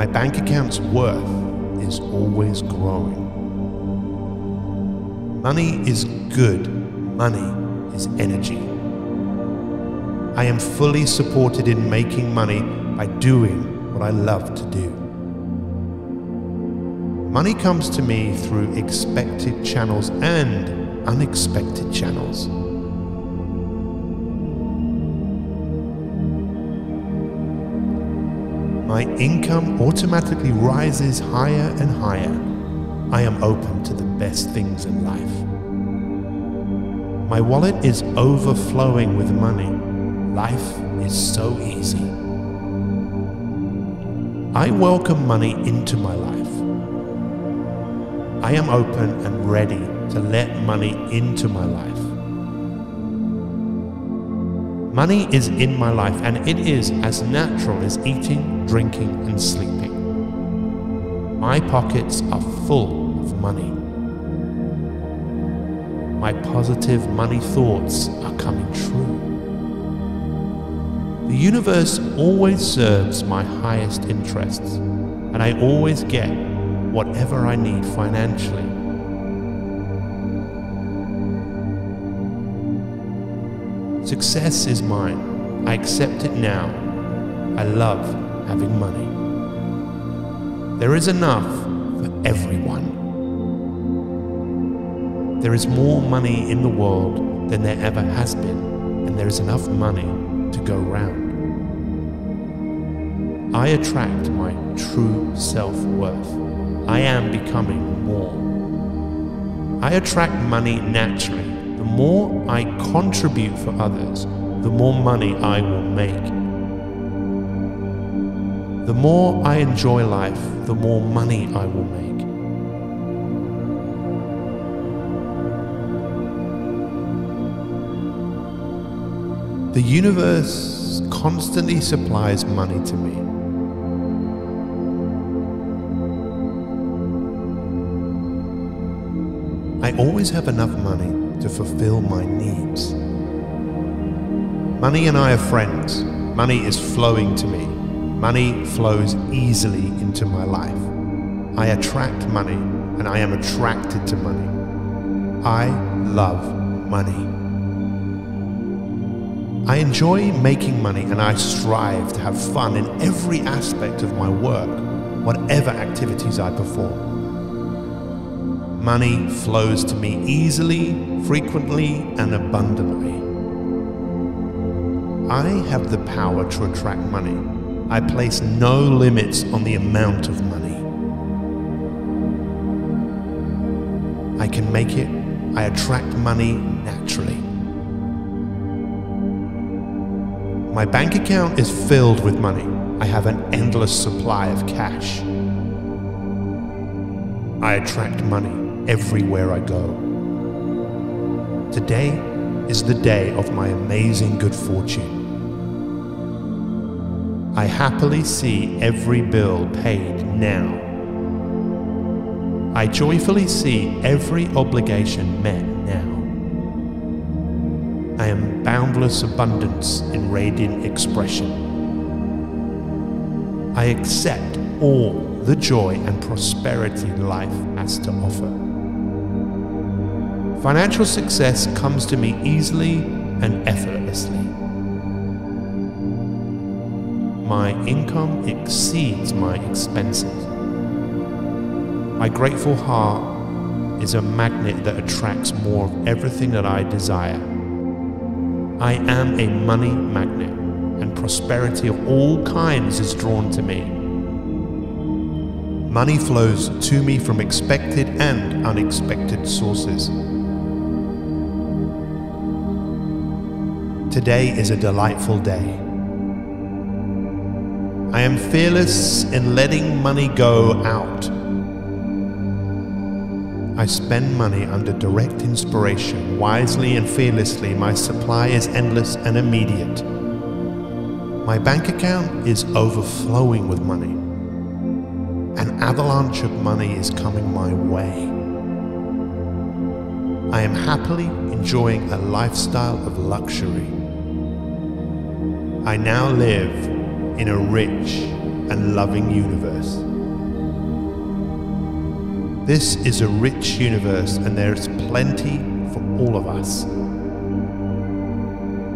My bank account's worth is always growing. Money is good. Money is energy. I am fully supported in making money by doing what I love to do. Money comes to me through expected channels and unexpected channels. My income automatically rises higher and higher. I am open to the best things in life. My wallet is overflowing with money. Life is so easy. I welcome money into my life. I am open and ready to let money into my life. Money is in my life, and it is as natural as eating, drinking, and sleeping. My pockets are full of money. My positive money thoughts are coming true. The universe always serves my highest interests, and I always get whatever I need financially. Success is mine. I accept it now. I love having money. There is enough for everyone. There is more money in the world than there ever has been, and there is enough money to go round. I attract my true self-worth. I am becoming more. I attract money naturally. The more I contribute for others, the more money I will make. The more I enjoy life, the more money I will make. The universe constantly supplies money to me. I always have enough money to fulfill my needs. Money and I are friends. Money is flowing to me. Money flows easily into my life. I attract money, and I am attracted to money. I love money. I enjoy making money, and I strive to have fun in every aspect of my work, whatever activities I perform. Money flows to me easily, frequently, and abundantly. I have the power to attract money. I place no limits on the amount of money. I can make it. I attract money naturally. My bank account is filled with money. I have an endless supply of cash. I attract money everywhere I go. Today is the day of my amazing good fortune. I happily see every bill paid now. I joyfully see every obligation met now. I am boundless abundance in radiant expression. I accept all the joy and prosperity life has to offer. Financial success comes to me easily and effortlessly. My income exceeds my expenses. My grateful heart is a magnet that attracts more of everything that I desire. I am a money magnet, and prosperity of all kinds is drawn to me. Money flows to me from expected and unexpected sources. Today is a delightful day. I am fearless in letting money go out. I spend money under direct inspiration, wisely and fearlessly. My supply is endless and immediate. My bank account is overflowing with money. An avalanche of money is coming my way. I am happily enjoying a lifestyle of luxury. I now live in a rich and loving universe. This is a rich universe, and there is plenty for all of us.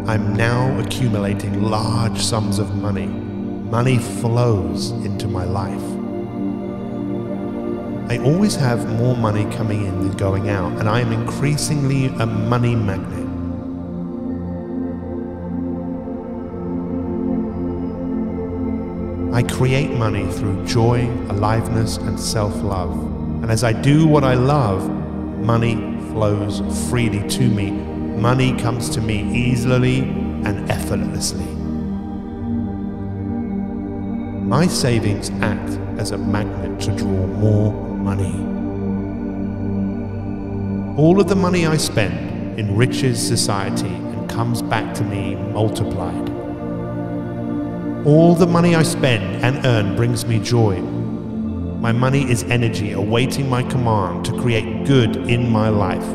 I'm now accumulating large sums of money. Money flows into my life. I always have more money coming in than going out, and I am increasingly a money magnet. I create money through joy, aliveness, and self-love. And as I do what I love, money flows freely to me. Money comes to me easily and effortlessly. My savings act as a magnet to draw more money. All of the money I spend enriches society and comes back to me multiplied. All the money I spend and earn brings me joy. My money is energy awaiting my command to create good in my life.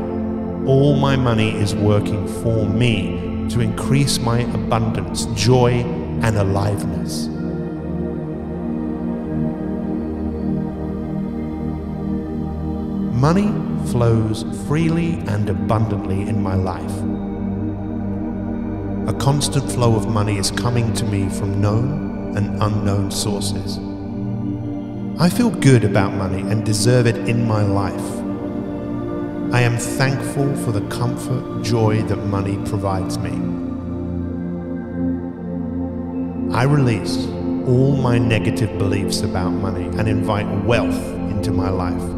All my money is working for me to increase my abundance, joy, and aliveness. Money flows freely and abundantly in my life. A constant flow of money is coming to me from known and unknown sources. I feel good about money and deserve it in my life. I am thankful for the comfort, joy that money provides me. I release all my negative beliefs about money and invite wealth into my life.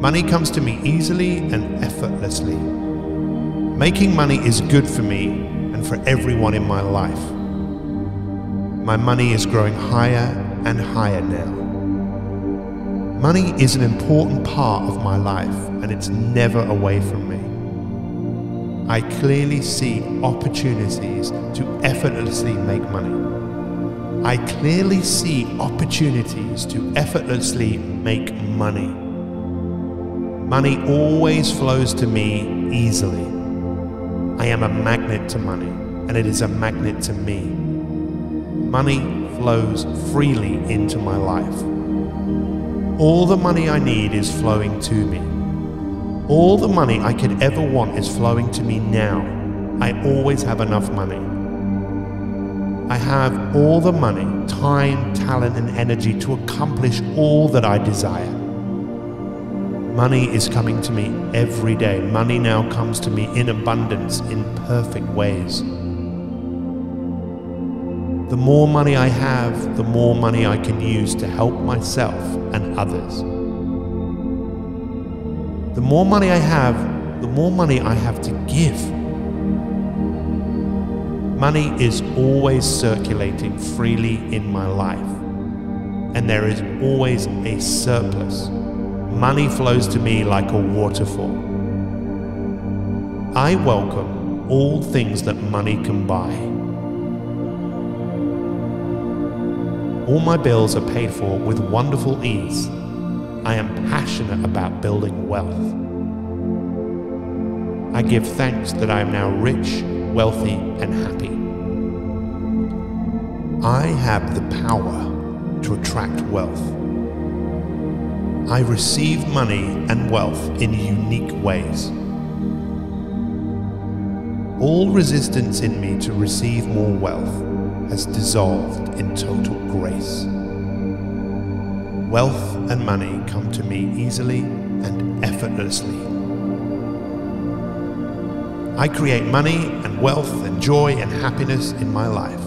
Money comes to me easily and effortlessly. Making money is good for me and for everyone in my life. My money is growing higher and higher now. Money is an important part of my life and it's never away from me. I clearly see opportunities to effortlessly make money. I clearly see opportunities to effortlessly make money. Money always flows to me easily. I am a magnet to money, and it is a magnet to me. Money flows freely into my life. All the money I need is flowing to me. All the money I could ever want is flowing to me now. I always have enough money. I have all the money, time, talent, and energy to accomplish all that I desire. Money is coming to me every day. Money now comes to me in abundance, in perfect ways. The more money I have, the more money I can use to help myself and others. The more money I have, the more money I have to give. Money is always circulating freely in my life, and there is always a surplus. Money flows to me like a waterfall. I welcome all things that money can buy. All my bills are paid for with wonderful ease. I am passionate about building wealth. I give thanks that I am now rich, wealthy, and happy. I have the power to attract wealth. I receive money and wealth in unique ways. All resistance in me to receive more wealth has dissolved in total grace. Wealth and money come to me easily and effortlessly. I create money and wealth and joy and happiness in my life.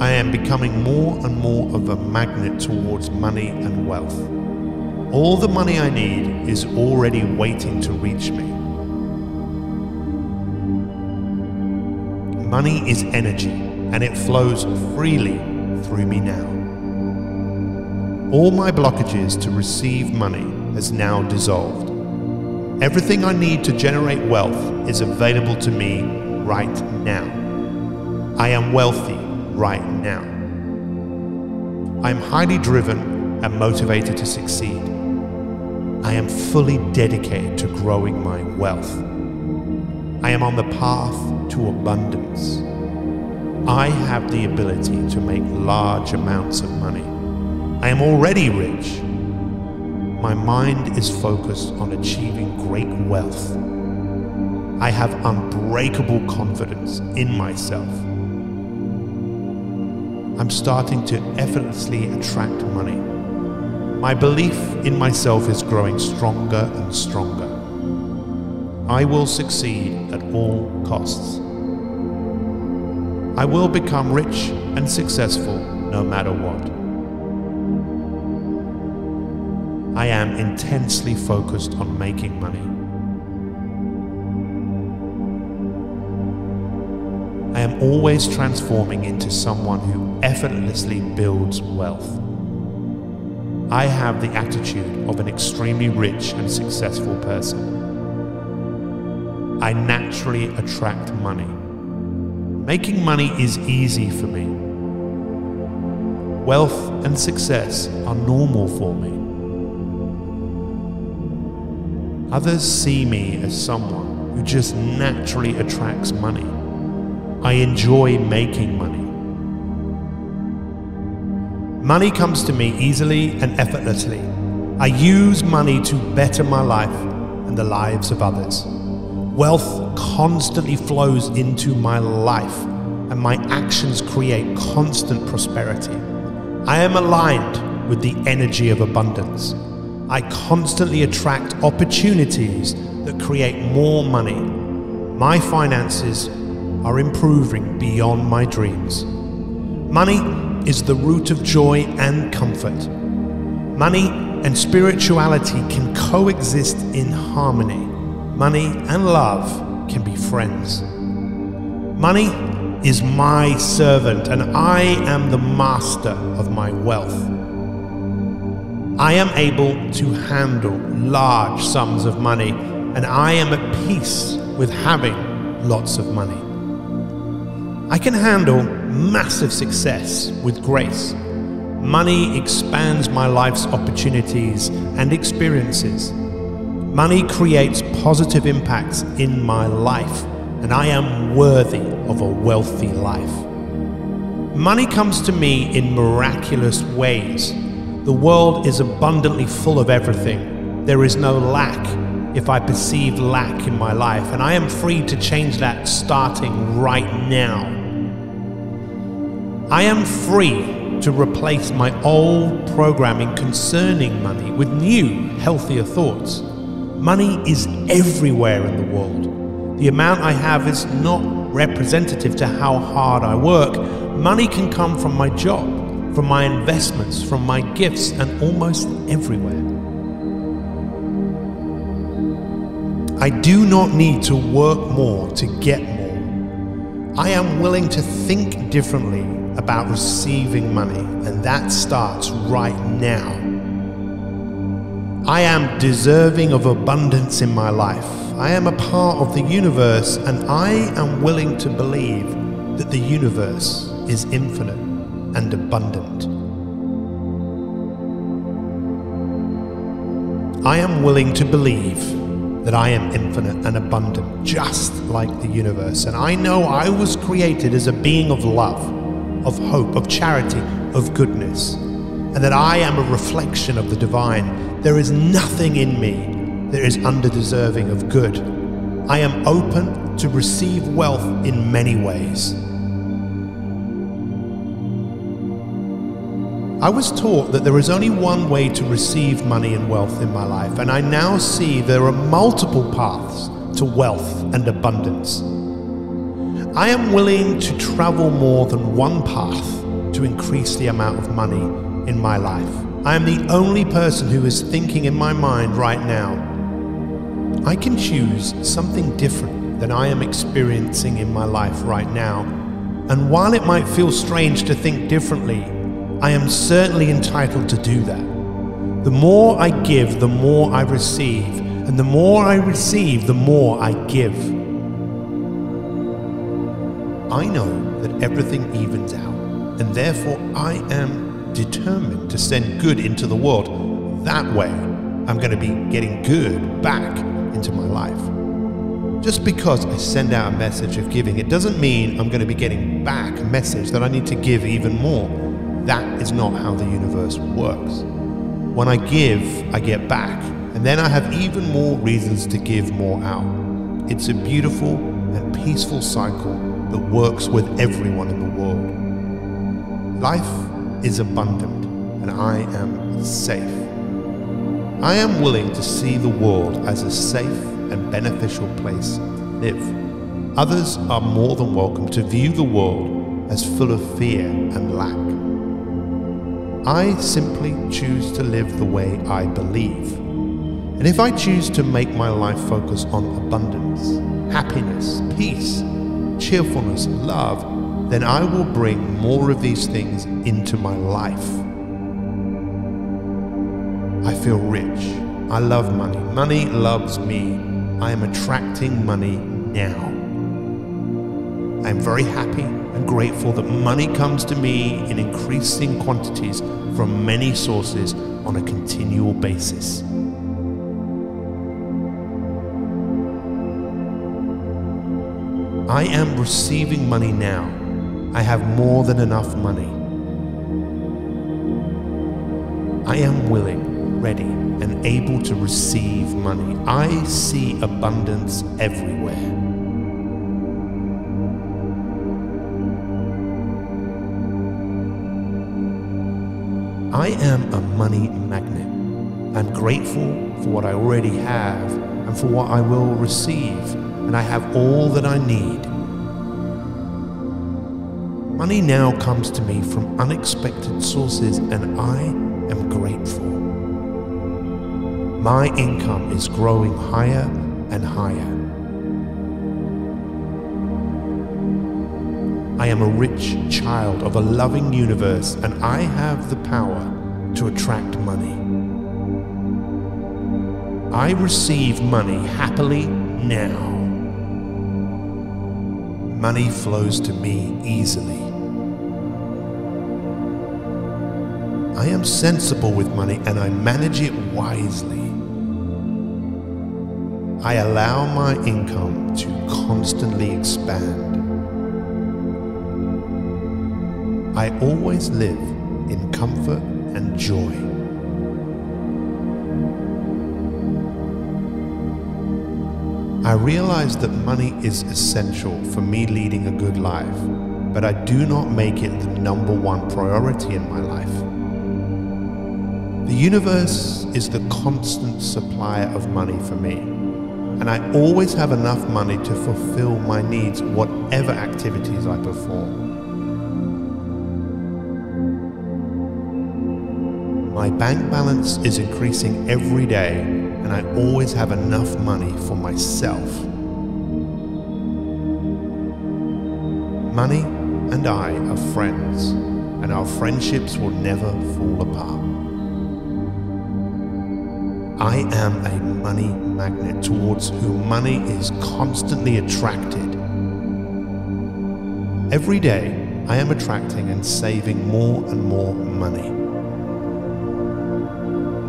I am becoming more and more of a magnet towards money and wealth. All the money I need is already waiting to reach me. Money is energy, and it flows freely through me now. All my blockages to receive money has now dissolved. Everything I need to generate wealth is available to me right now. I am wealthy right now. I am highly driven and motivated to succeed. I am fully dedicated to growing my wealth. I am on the path to abundance. I have the ability to make large amounts of money. I am already rich. My mind is focused on achieving great wealth. I have unbreakable confidence in myself. I'm starting to effortlessly attract money. My belief in myself is growing stronger and stronger. I will succeed at all costs. I will become rich and successful no matter what. I am intensely focused on making money. I am always transforming into someone who effortlessly builds wealth. I have the attitude of an extremely rich and successful person. I naturally attract money. Making money is easy for me. Wealth and success are normal for me. Others see me as someone who just naturally attracts money. I enjoy making money. Money comes to me easily and effortlessly. I use money to better my life and the lives of others. Wealth constantly flows into my life, and my actions create constant prosperity. I am aligned with the energy of abundance. I constantly attract opportunities that create more money. My finances are improving beyond my dreams. Money is the root of joy and comfort. Money and spirituality can coexist in harmony. Money and love can be friends. Money is my servant, and I am the master of my wealth. I am able to handle large sums of money, and I am at peace with having lots of money. I can handle massive success with grace. Money expands my life's opportunities and experiences. Money creates positive impacts in my life, and I am worthy of a wealthy life. Money comes to me in miraculous ways. The world is abundantly full of everything. There is no lack if I perceive lack in my life, and I am free to change that starting right now. I am free to replace my old programming concerning money with new, healthier thoughts. Money is everywhere in the world. The amount I have is not representative to how hard I work. Money can come from my job, from my investments, from my gifts, and almost everywhere. I do not need to work more to get more. I am willing to think differently about receiving money, and that starts right now. I am deserving of abundance in my life. I am a part of the universe, and I am willing to believe that the universe is infinite and abundant. I am willing to believe that I am infinite and abundant, just like the universe, and I know I was created as a being of love, of hope, of charity, of goodness, and that I am a reflection of the divine. There is nothing in me that is underdeserving of good. I am open to receive wealth in many ways. I was taught that there is only one way to receive money and wealth in my life, and I now see there are multiple paths to wealth and abundance. I am willing to travel more than one path to increase the amount of money in my life. I am the only person who is thinking in my mind right now. I can choose something different than I am experiencing in my life right now, and while it might feel strange to think differently, I am certainly entitled to do that. The more I give, the more I receive, and the more I receive, the more I give. I know that everything evens out, and therefore I am determined to send good into the world. That way, I'm going to be getting good back into my life. Just because I send out a message of giving, it doesn't mean I'm going to be getting back a message that I need to give even more. That is not how the universe works. When I give, I get back, and then I have even more reasons to give more out. It's a beautiful and peaceful cycle that works with everyone in the world. Life is abundant, and I am safe. I am willing to see the world as a safe and beneficial place to live. Others are more than welcome to view the world as full of fear and lack. I simply choose to live the way I believe. And if I choose to make my life focus on abundance, happiness, peace, cheerfulness, love, then I will bring more of these things into my life. I feel rich. I love money. Money loves me. I am attracting money now. I am very happy and grateful that money comes to me in increasing quantities from many sources on a continual basis. I am receiving money now. I have more than enough money. I am willing, ready and able to receive money. I see abundance everywhere. I am a money magnet. I'm grateful for what I already have and for what I will receive, and I have all that I need. Money now comes to me from unexpected sources, and I am grateful. My income is growing higher and higher. I am a rich child of a loving universe, and I have the power to attract money. I receive money happily now. Money flows to me easily. I am sensible with money, and I manage it wisely. I allow my income to constantly expand. I always live in comfort and joy. I realize that money is essential for me leading a good life, but I do not make it the number one priority in my life. The universe is the constant supplier of money for me, and I always have enough money to fulfill my needs, whatever activities I perform. My bank balance is increasing every day, and I always have enough money for myself. Money and I are friends, and our friendships will never fall apart. I am a money magnet towards whom money is constantly attracted. Every day, I am attracting and saving more and more money.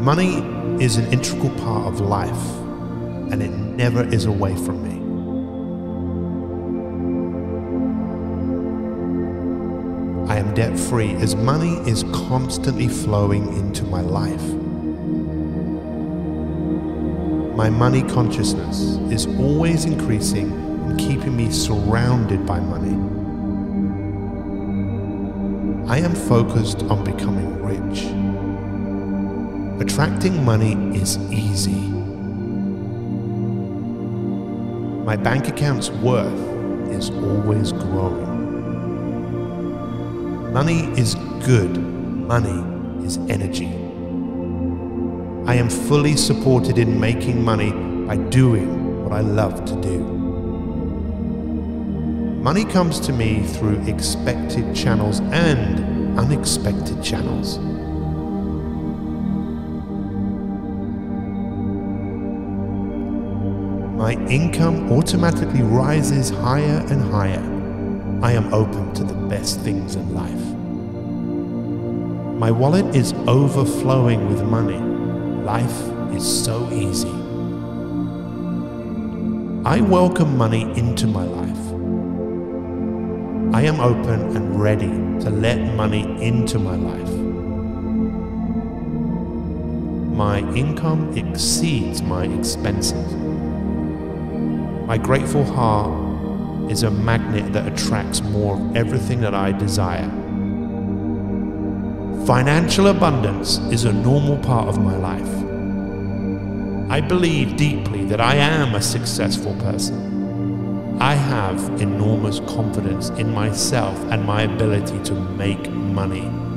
Money is an integral part of life, and it never is away from me. I am debt-free as money is constantly flowing into my life. My money consciousness is always increasing and keeping me surrounded by money. I am focused on becoming rich. Attracting money is easy. My bank account's worth is always growing. Money is good. Money is energy. I am fully supported in making money by doing what I love to do. Money comes to me through expected channels and unexpected channels. My income automatically rises higher and higher. I am open to the best things in life. My wallet is overflowing with money. Life is so easy. I welcome money into my life. I am open and ready to let money into my life. My income exceeds my expenses. My grateful heart is a magnet that attracts more of everything that I desire. Financial abundance is a normal part of my life. I believe deeply that I am a successful person. I have enormous confidence in myself and my ability to make money.